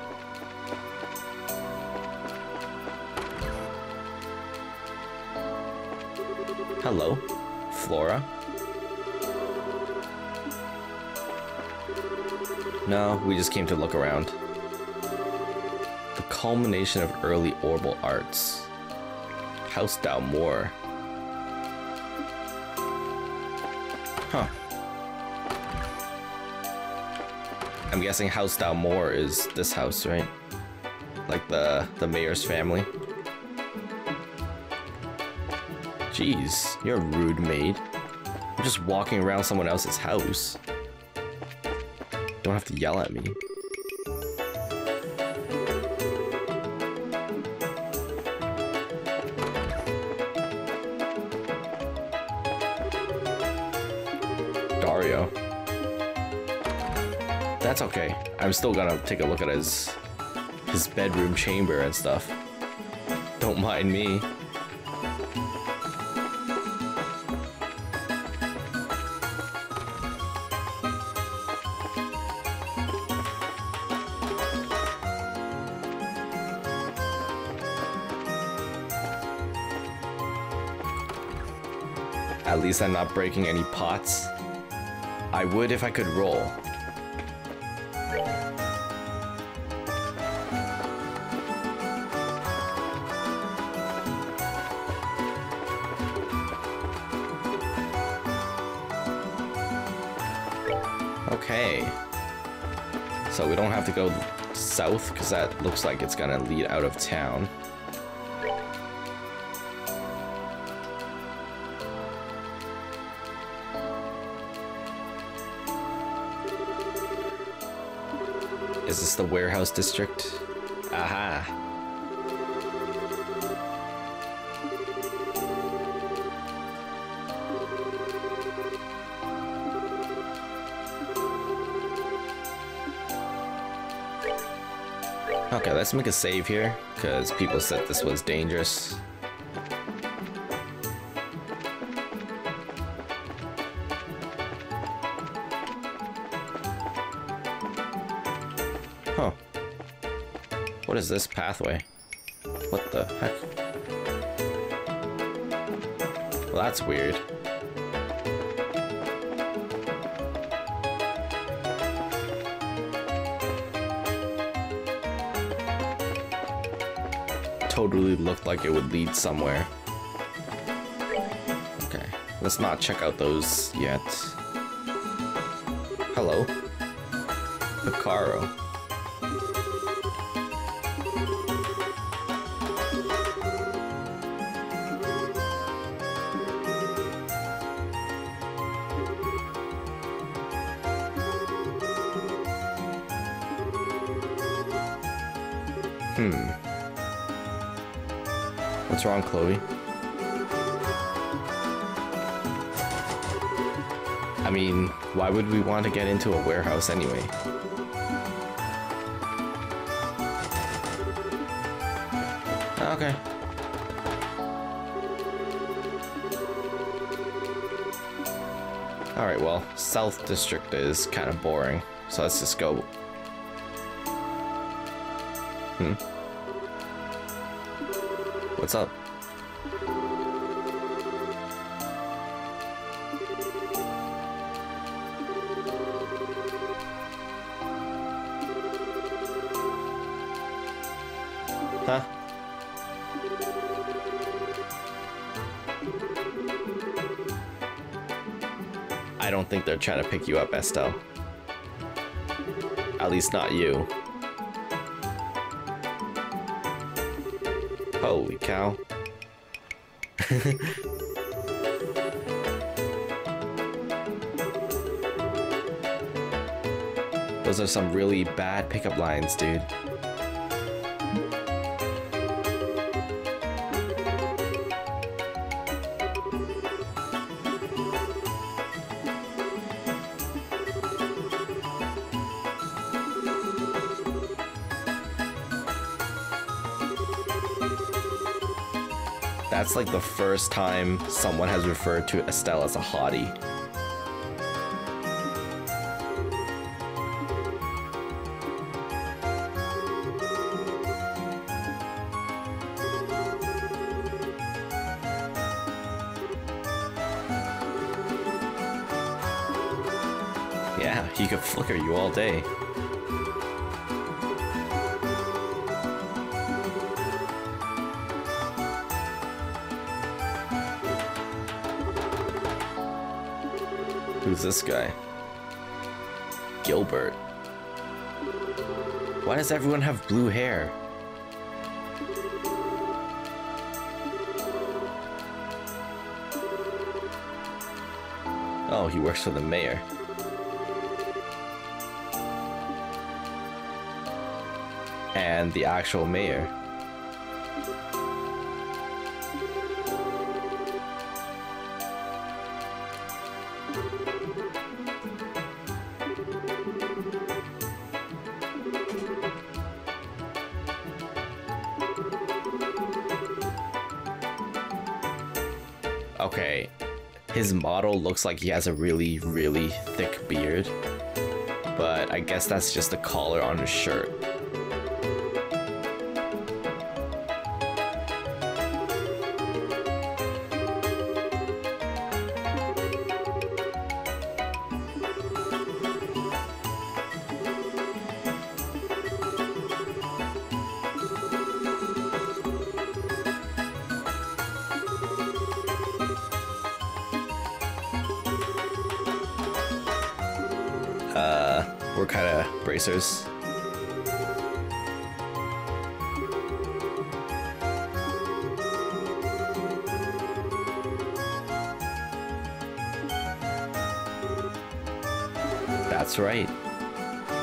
Hello, Flora. No, we just came to look around. The culmination of early orbal arts. House Dalmore. Huh. I'm guessing House Dalmore is this house, right? Like the, the mayor's family. Jeez, you're a rude maid. I'm just walking around someone else's house. Don't have to yell at me. Dario. That's okay. I'm still gonna take a look at his his bedroom chamber and stuff. Don't mind me. At least I'm not breaking any pots. I would if I could roll. Okay. So we don't have to go south because that looks like it's gonna lead out of town. Is this the warehouse district? Aha! Okay, let's make a save here, because people said this was dangerous. What is this pathway? What the heck? Well, that's weird. Totally looked like it would lead somewhere. Okay, let's not check out those yet. Hello. Picaro. What's wrong, Chloe? I mean, why would we want to get into a warehouse anyway? Okay. Alright, well, South District is kind of boring, so let's just go. Hmm. What's up? Huh? I don't think they're trying to pick you up, Estelle. At least not you. Holy cow. Those are some really bad pickup lines, dude. that's like the first time someone has referred to Estelle as a hottie. Yeah, he could flicker you all day. Who's this guy? Gilbert. Why does everyone have blue hair? Oh, he works for the mayor. And the actual mayor. Okay, his model looks like he has a really, really thick beard, but I guess that's just the collar on his shirt. We're kind of bracers. That's right.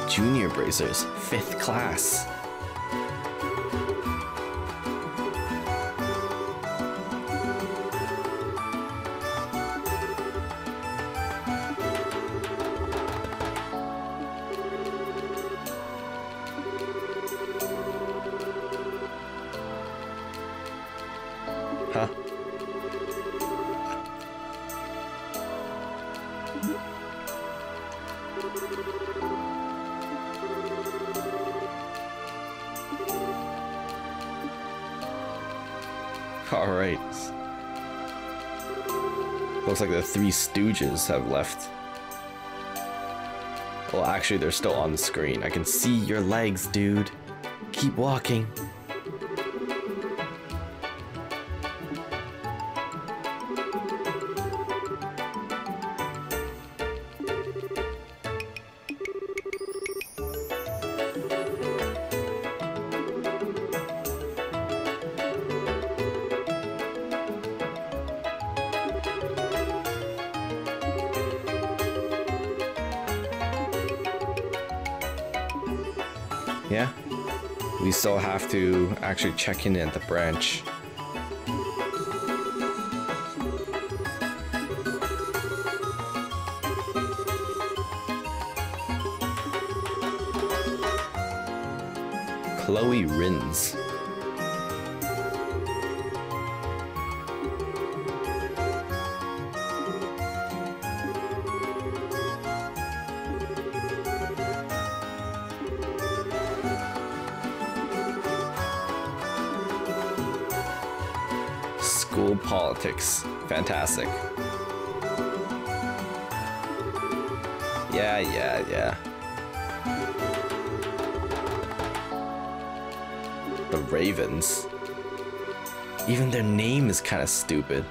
Junior bracers, fifth class. Alright. Looks like the Three Stooges have left. Well, actually, they're still on the screen. I can see your legs, dude. Keep walking. Yeah, we still have to actually check in at the branch. Kloe Rinz. Politics. Fantastic. Yeah, yeah, yeah. The Ravens. Even their name is kind of stupid.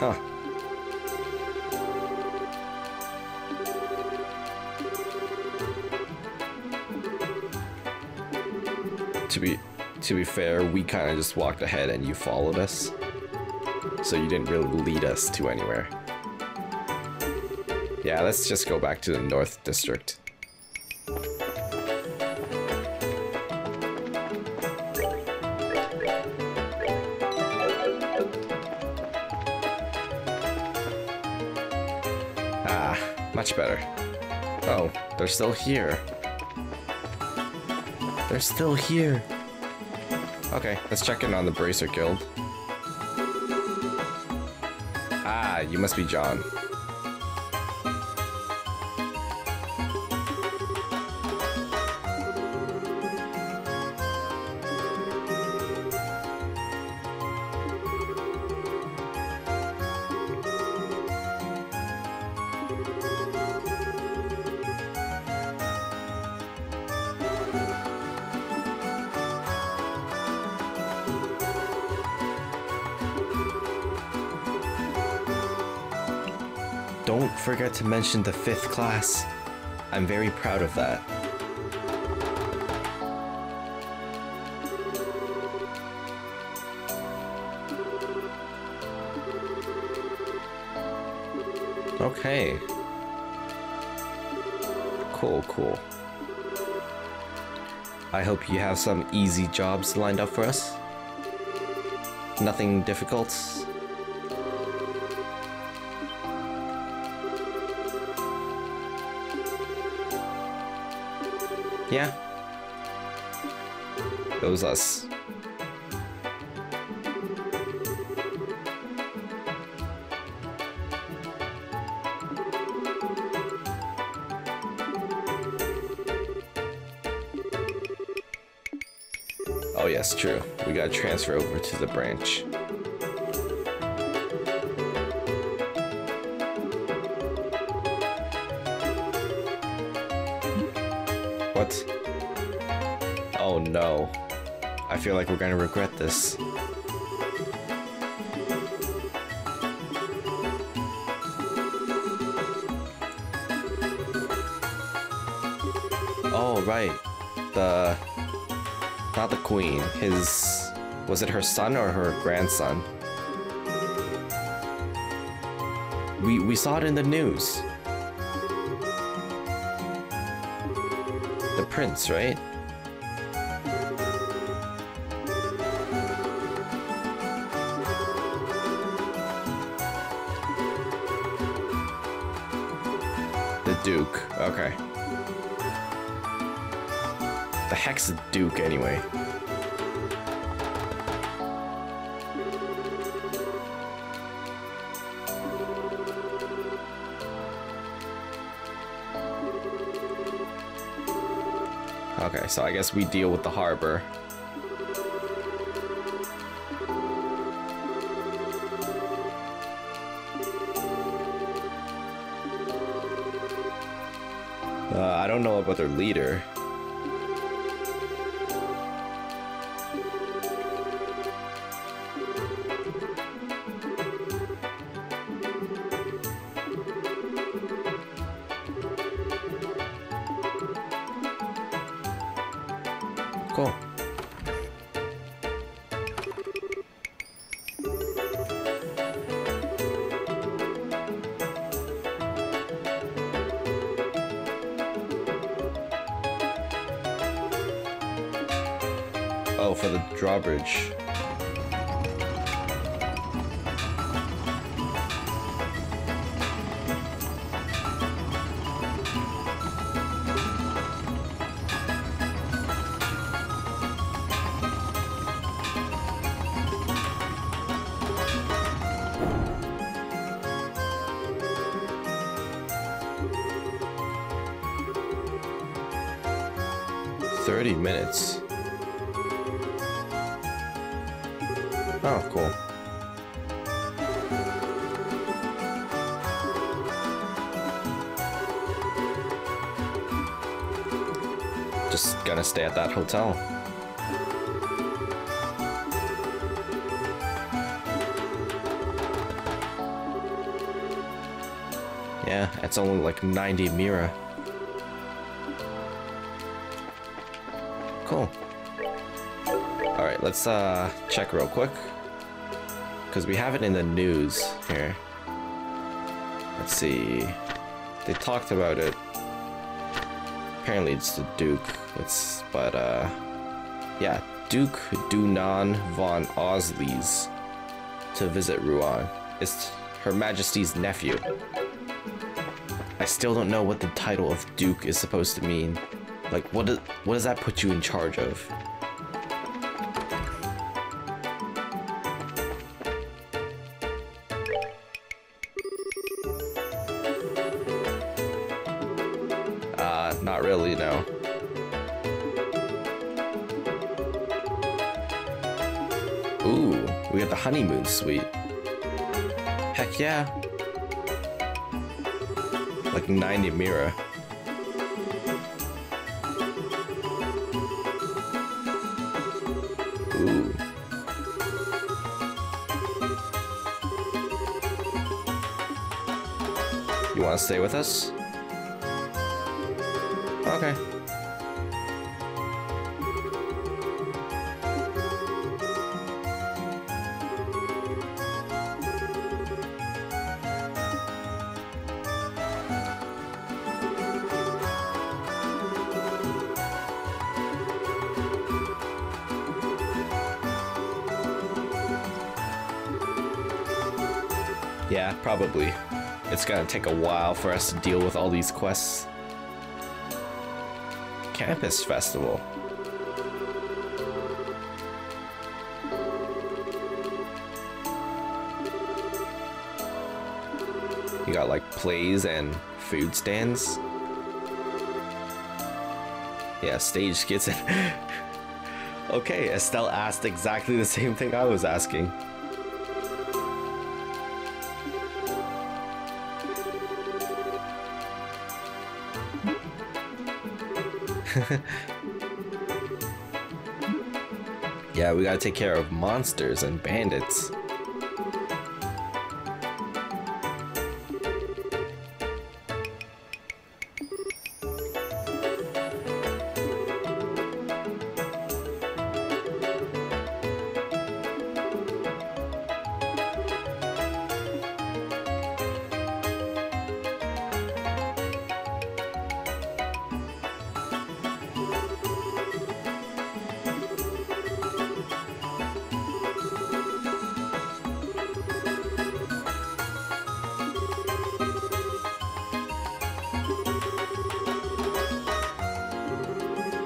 Huh. To be to be fair, we kind of just walked ahead and you followed us. So you didn't really lead us to anywhere. Yeah, let's just go back to the North District. Much better. Oh, they're still here. They're still here. Okay, let's check in on the Bracer Guild. Ah, you must be John. Don't forget to mention the fifth class. I'm very proud of that. Okay. Cool, cool. I hope you have some easy jobs lined up for us. Nothing difficult. Yeah. It was us. Oh yes, true. We gotta transfer over to the branch. What? Oh no. I feel like we're gonna regret this. Oh right. The... Not the queen. His... Was it her son or her grandson? We, we saw it in the news. Prince, right? The Duke, okay. The heck's the Duke anyway? Okay, so I guess we deal with the harbor. Uh, I don't know about their leader. Oh, for the drawbridge. Thirty minutes. Oh, cool. Just gonna stay at that hotel. Yeah, it's only like ninety Mira. Cool. Alright, let's uh, check real quick. Because we have it in the news here. Let's see. They talked about it. Apparently it's the Duke. It's, but, uh... yeah, Duke Dunan von Oslies to visit Ruan. It's Her Majesty's nephew. I still don't know what the title of Duke is supposed to mean. Like, what, do, what does that put you in charge of? Uh, not really, no. Ooh, we got the honeymoon suite. Heck yeah. Like ninety Mira. Ooh. You want to stay with us? Okay. Yeah, probably. It's gonna take a while for us to deal with all these quests. Campus Festival. You got like plays and food stands. Yeah, stage skits and... Okay, Estelle asked exactly the same thing I was asking. Yeah, we gotta take care of monsters and bandits.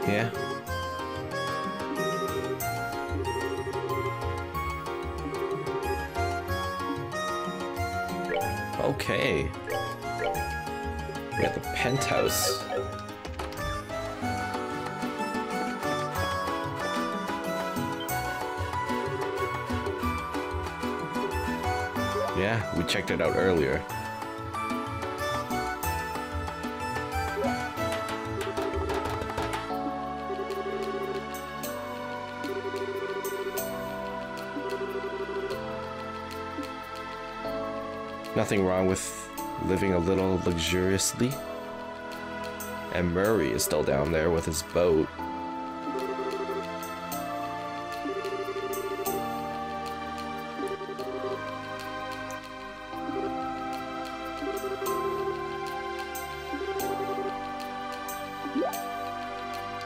Yeah. Okay. We got the penthouse. Yeah, we checked it out earlier. Nothing wrong with living a little luxuriously. And Murray is still down there with his boat.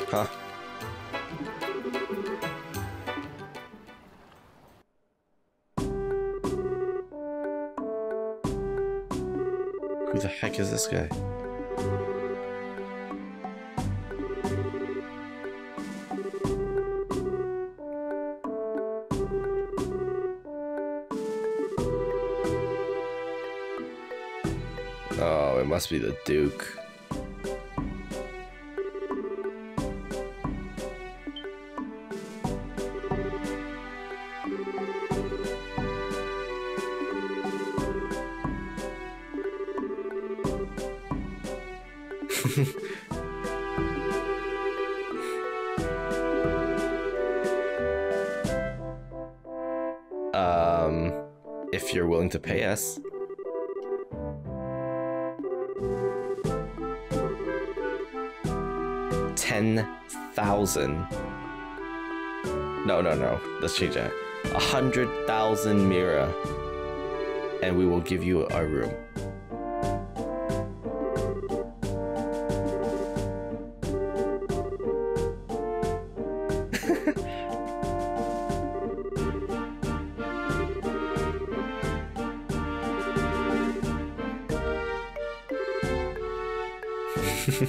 Huh. Who the heck is this guy? Oh, it must be the Duke. Um, if you're willing to pay us. Ten thousand. No, no, no. Let's change that. A hundred thousand Mira. And we will give you our room. Uh-huh.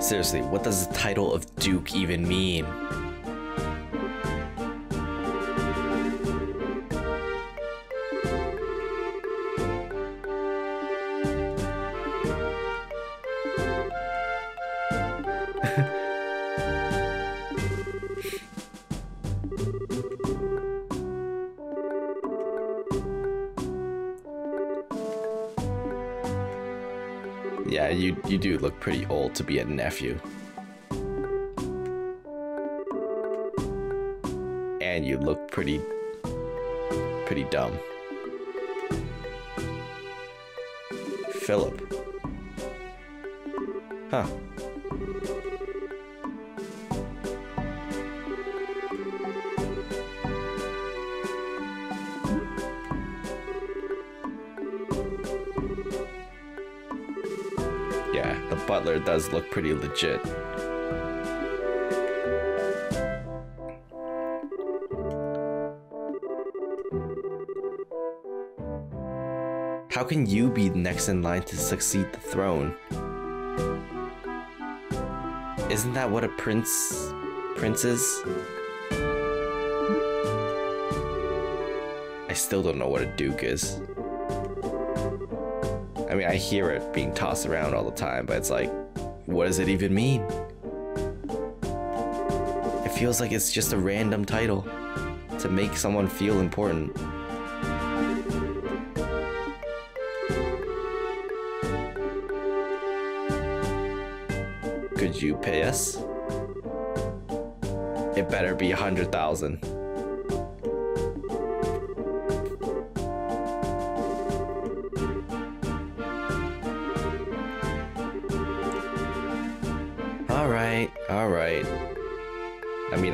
Seriously, what does the title of Duke even mean? You, you do look pretty old to be a nephew. And you look pretty... pretty dumb. Philip. Huh. Butler does look pretty legit. How can you be next in line to succeed the throne? Isn't that what a prince... prince is? I still don't know what a duke is. I mean, I hear it being tossed around all the time, but it's like, what does it even mean? It feels like it's just a random title to make someone feel important. Could you pay us? It better be a hundred thousand.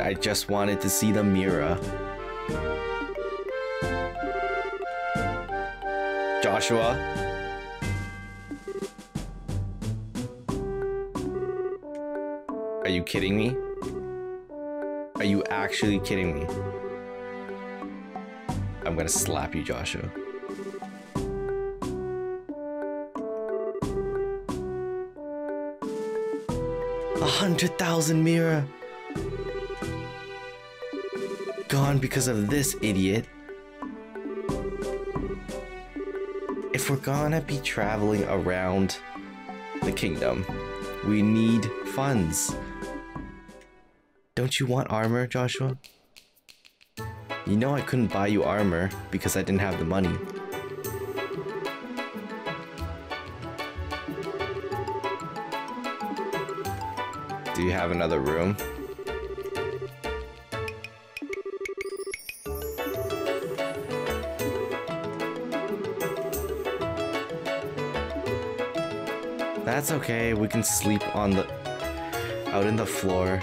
I just wanted to see the mirror. Joshua? Are you kidding me? Are you actually kidding me? I'm gonna slap you, Joshua. A hundred thousand mirror! Gone because of this idiot. If we're gonna be traveling around the kingdom, we need funds. Don't you want armor, Joshua? You know I couldn't buy you armor because I didn't have the money. Do you have another room? That's okay, we can sleep on the... out in the floor.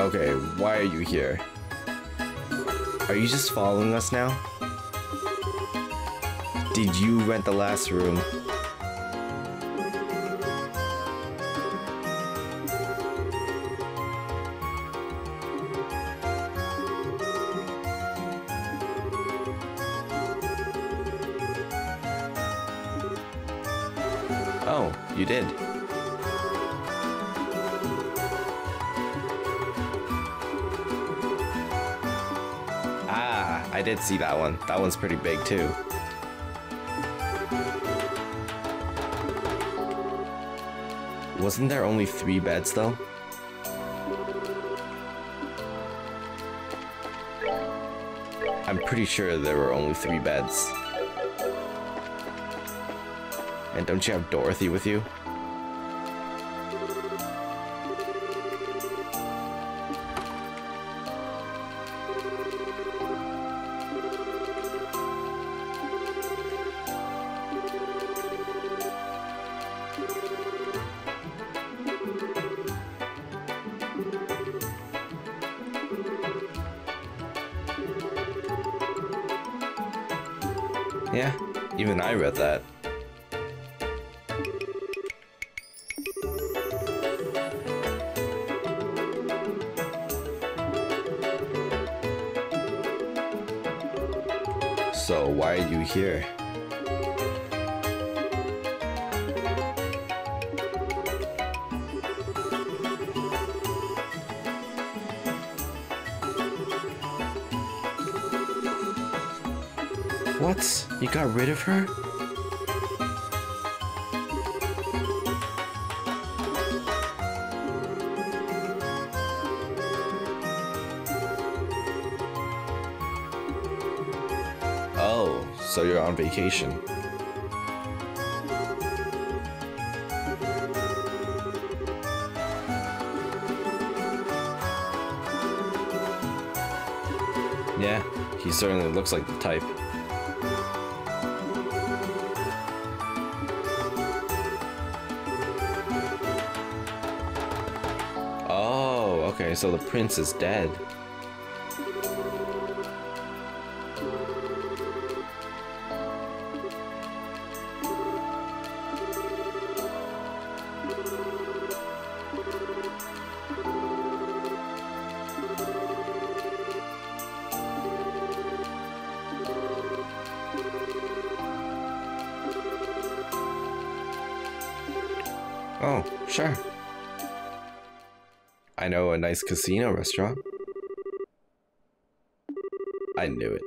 Okay, why are you here? Are you just following us now? Did you rent the last room? You did. Ah, I did see that one. That one's pretty big too. Wasn't there only three beds though? I'm pretty sure there were only three beds. And don't you have Dorothy with you? Yeah, even I read that. So why are you here? What? You got rid of her? So you're on vacation. Yeah, he certainly looks like the type. Oh, okay, so the prince is dead. Oh, sure. I know a nice casino restaurant. I knew it.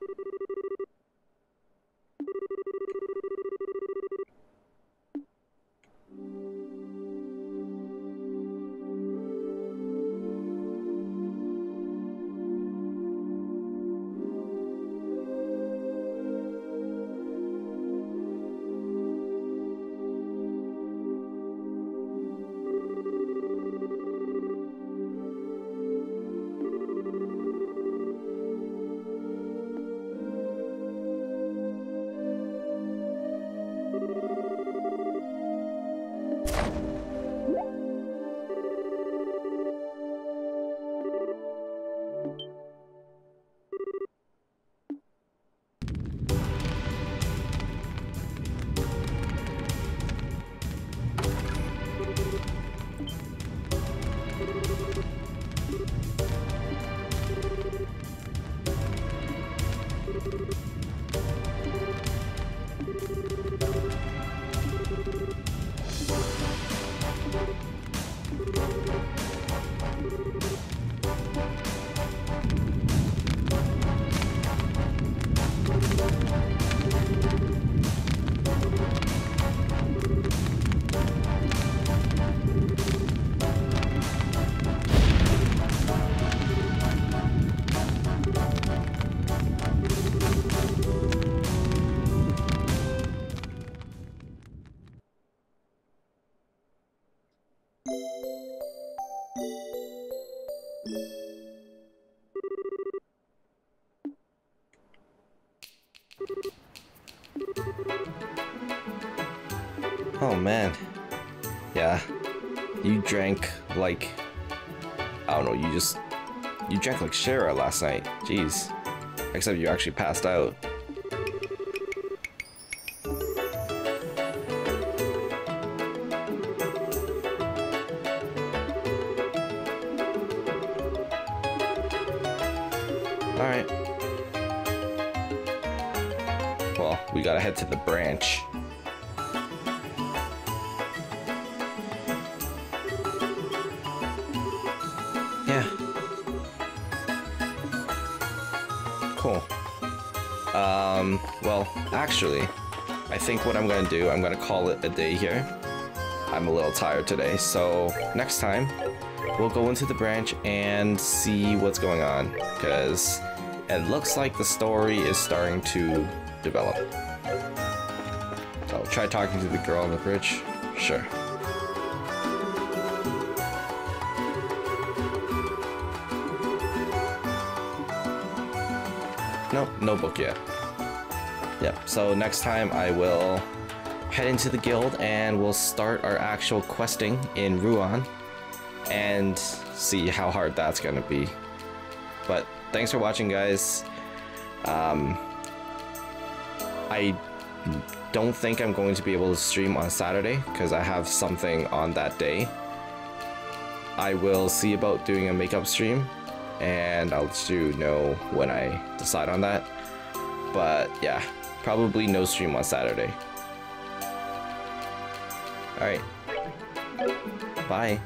Oh man, yeah, you drank like, I don't know, you just, you drank like Shara last night, jeez, except you actually passed out. Alright, well, we gotta head to the branch. Um, well, actually, I think what I'm gonna do, I'm gonna call it a day here. I'm a little tired today, so next time, we'll go into the branch and see what's going on, because it looks like the story is starting to develop. So, try talking to the girl on the bridge. Sure. Nope, no book yet. Yep, so next time I will head into the guild and we'll start our actual questing in Ruan and see how hard that's gonna be. But thanks for watching, guys. Um, I don't think I'm going to be able to stream on Saturday because I have something on that day. I will see about doing a makeup stream, and I'll let you know when I decide on that. But yeah, probably no stream on Saturday. Alright. Bye.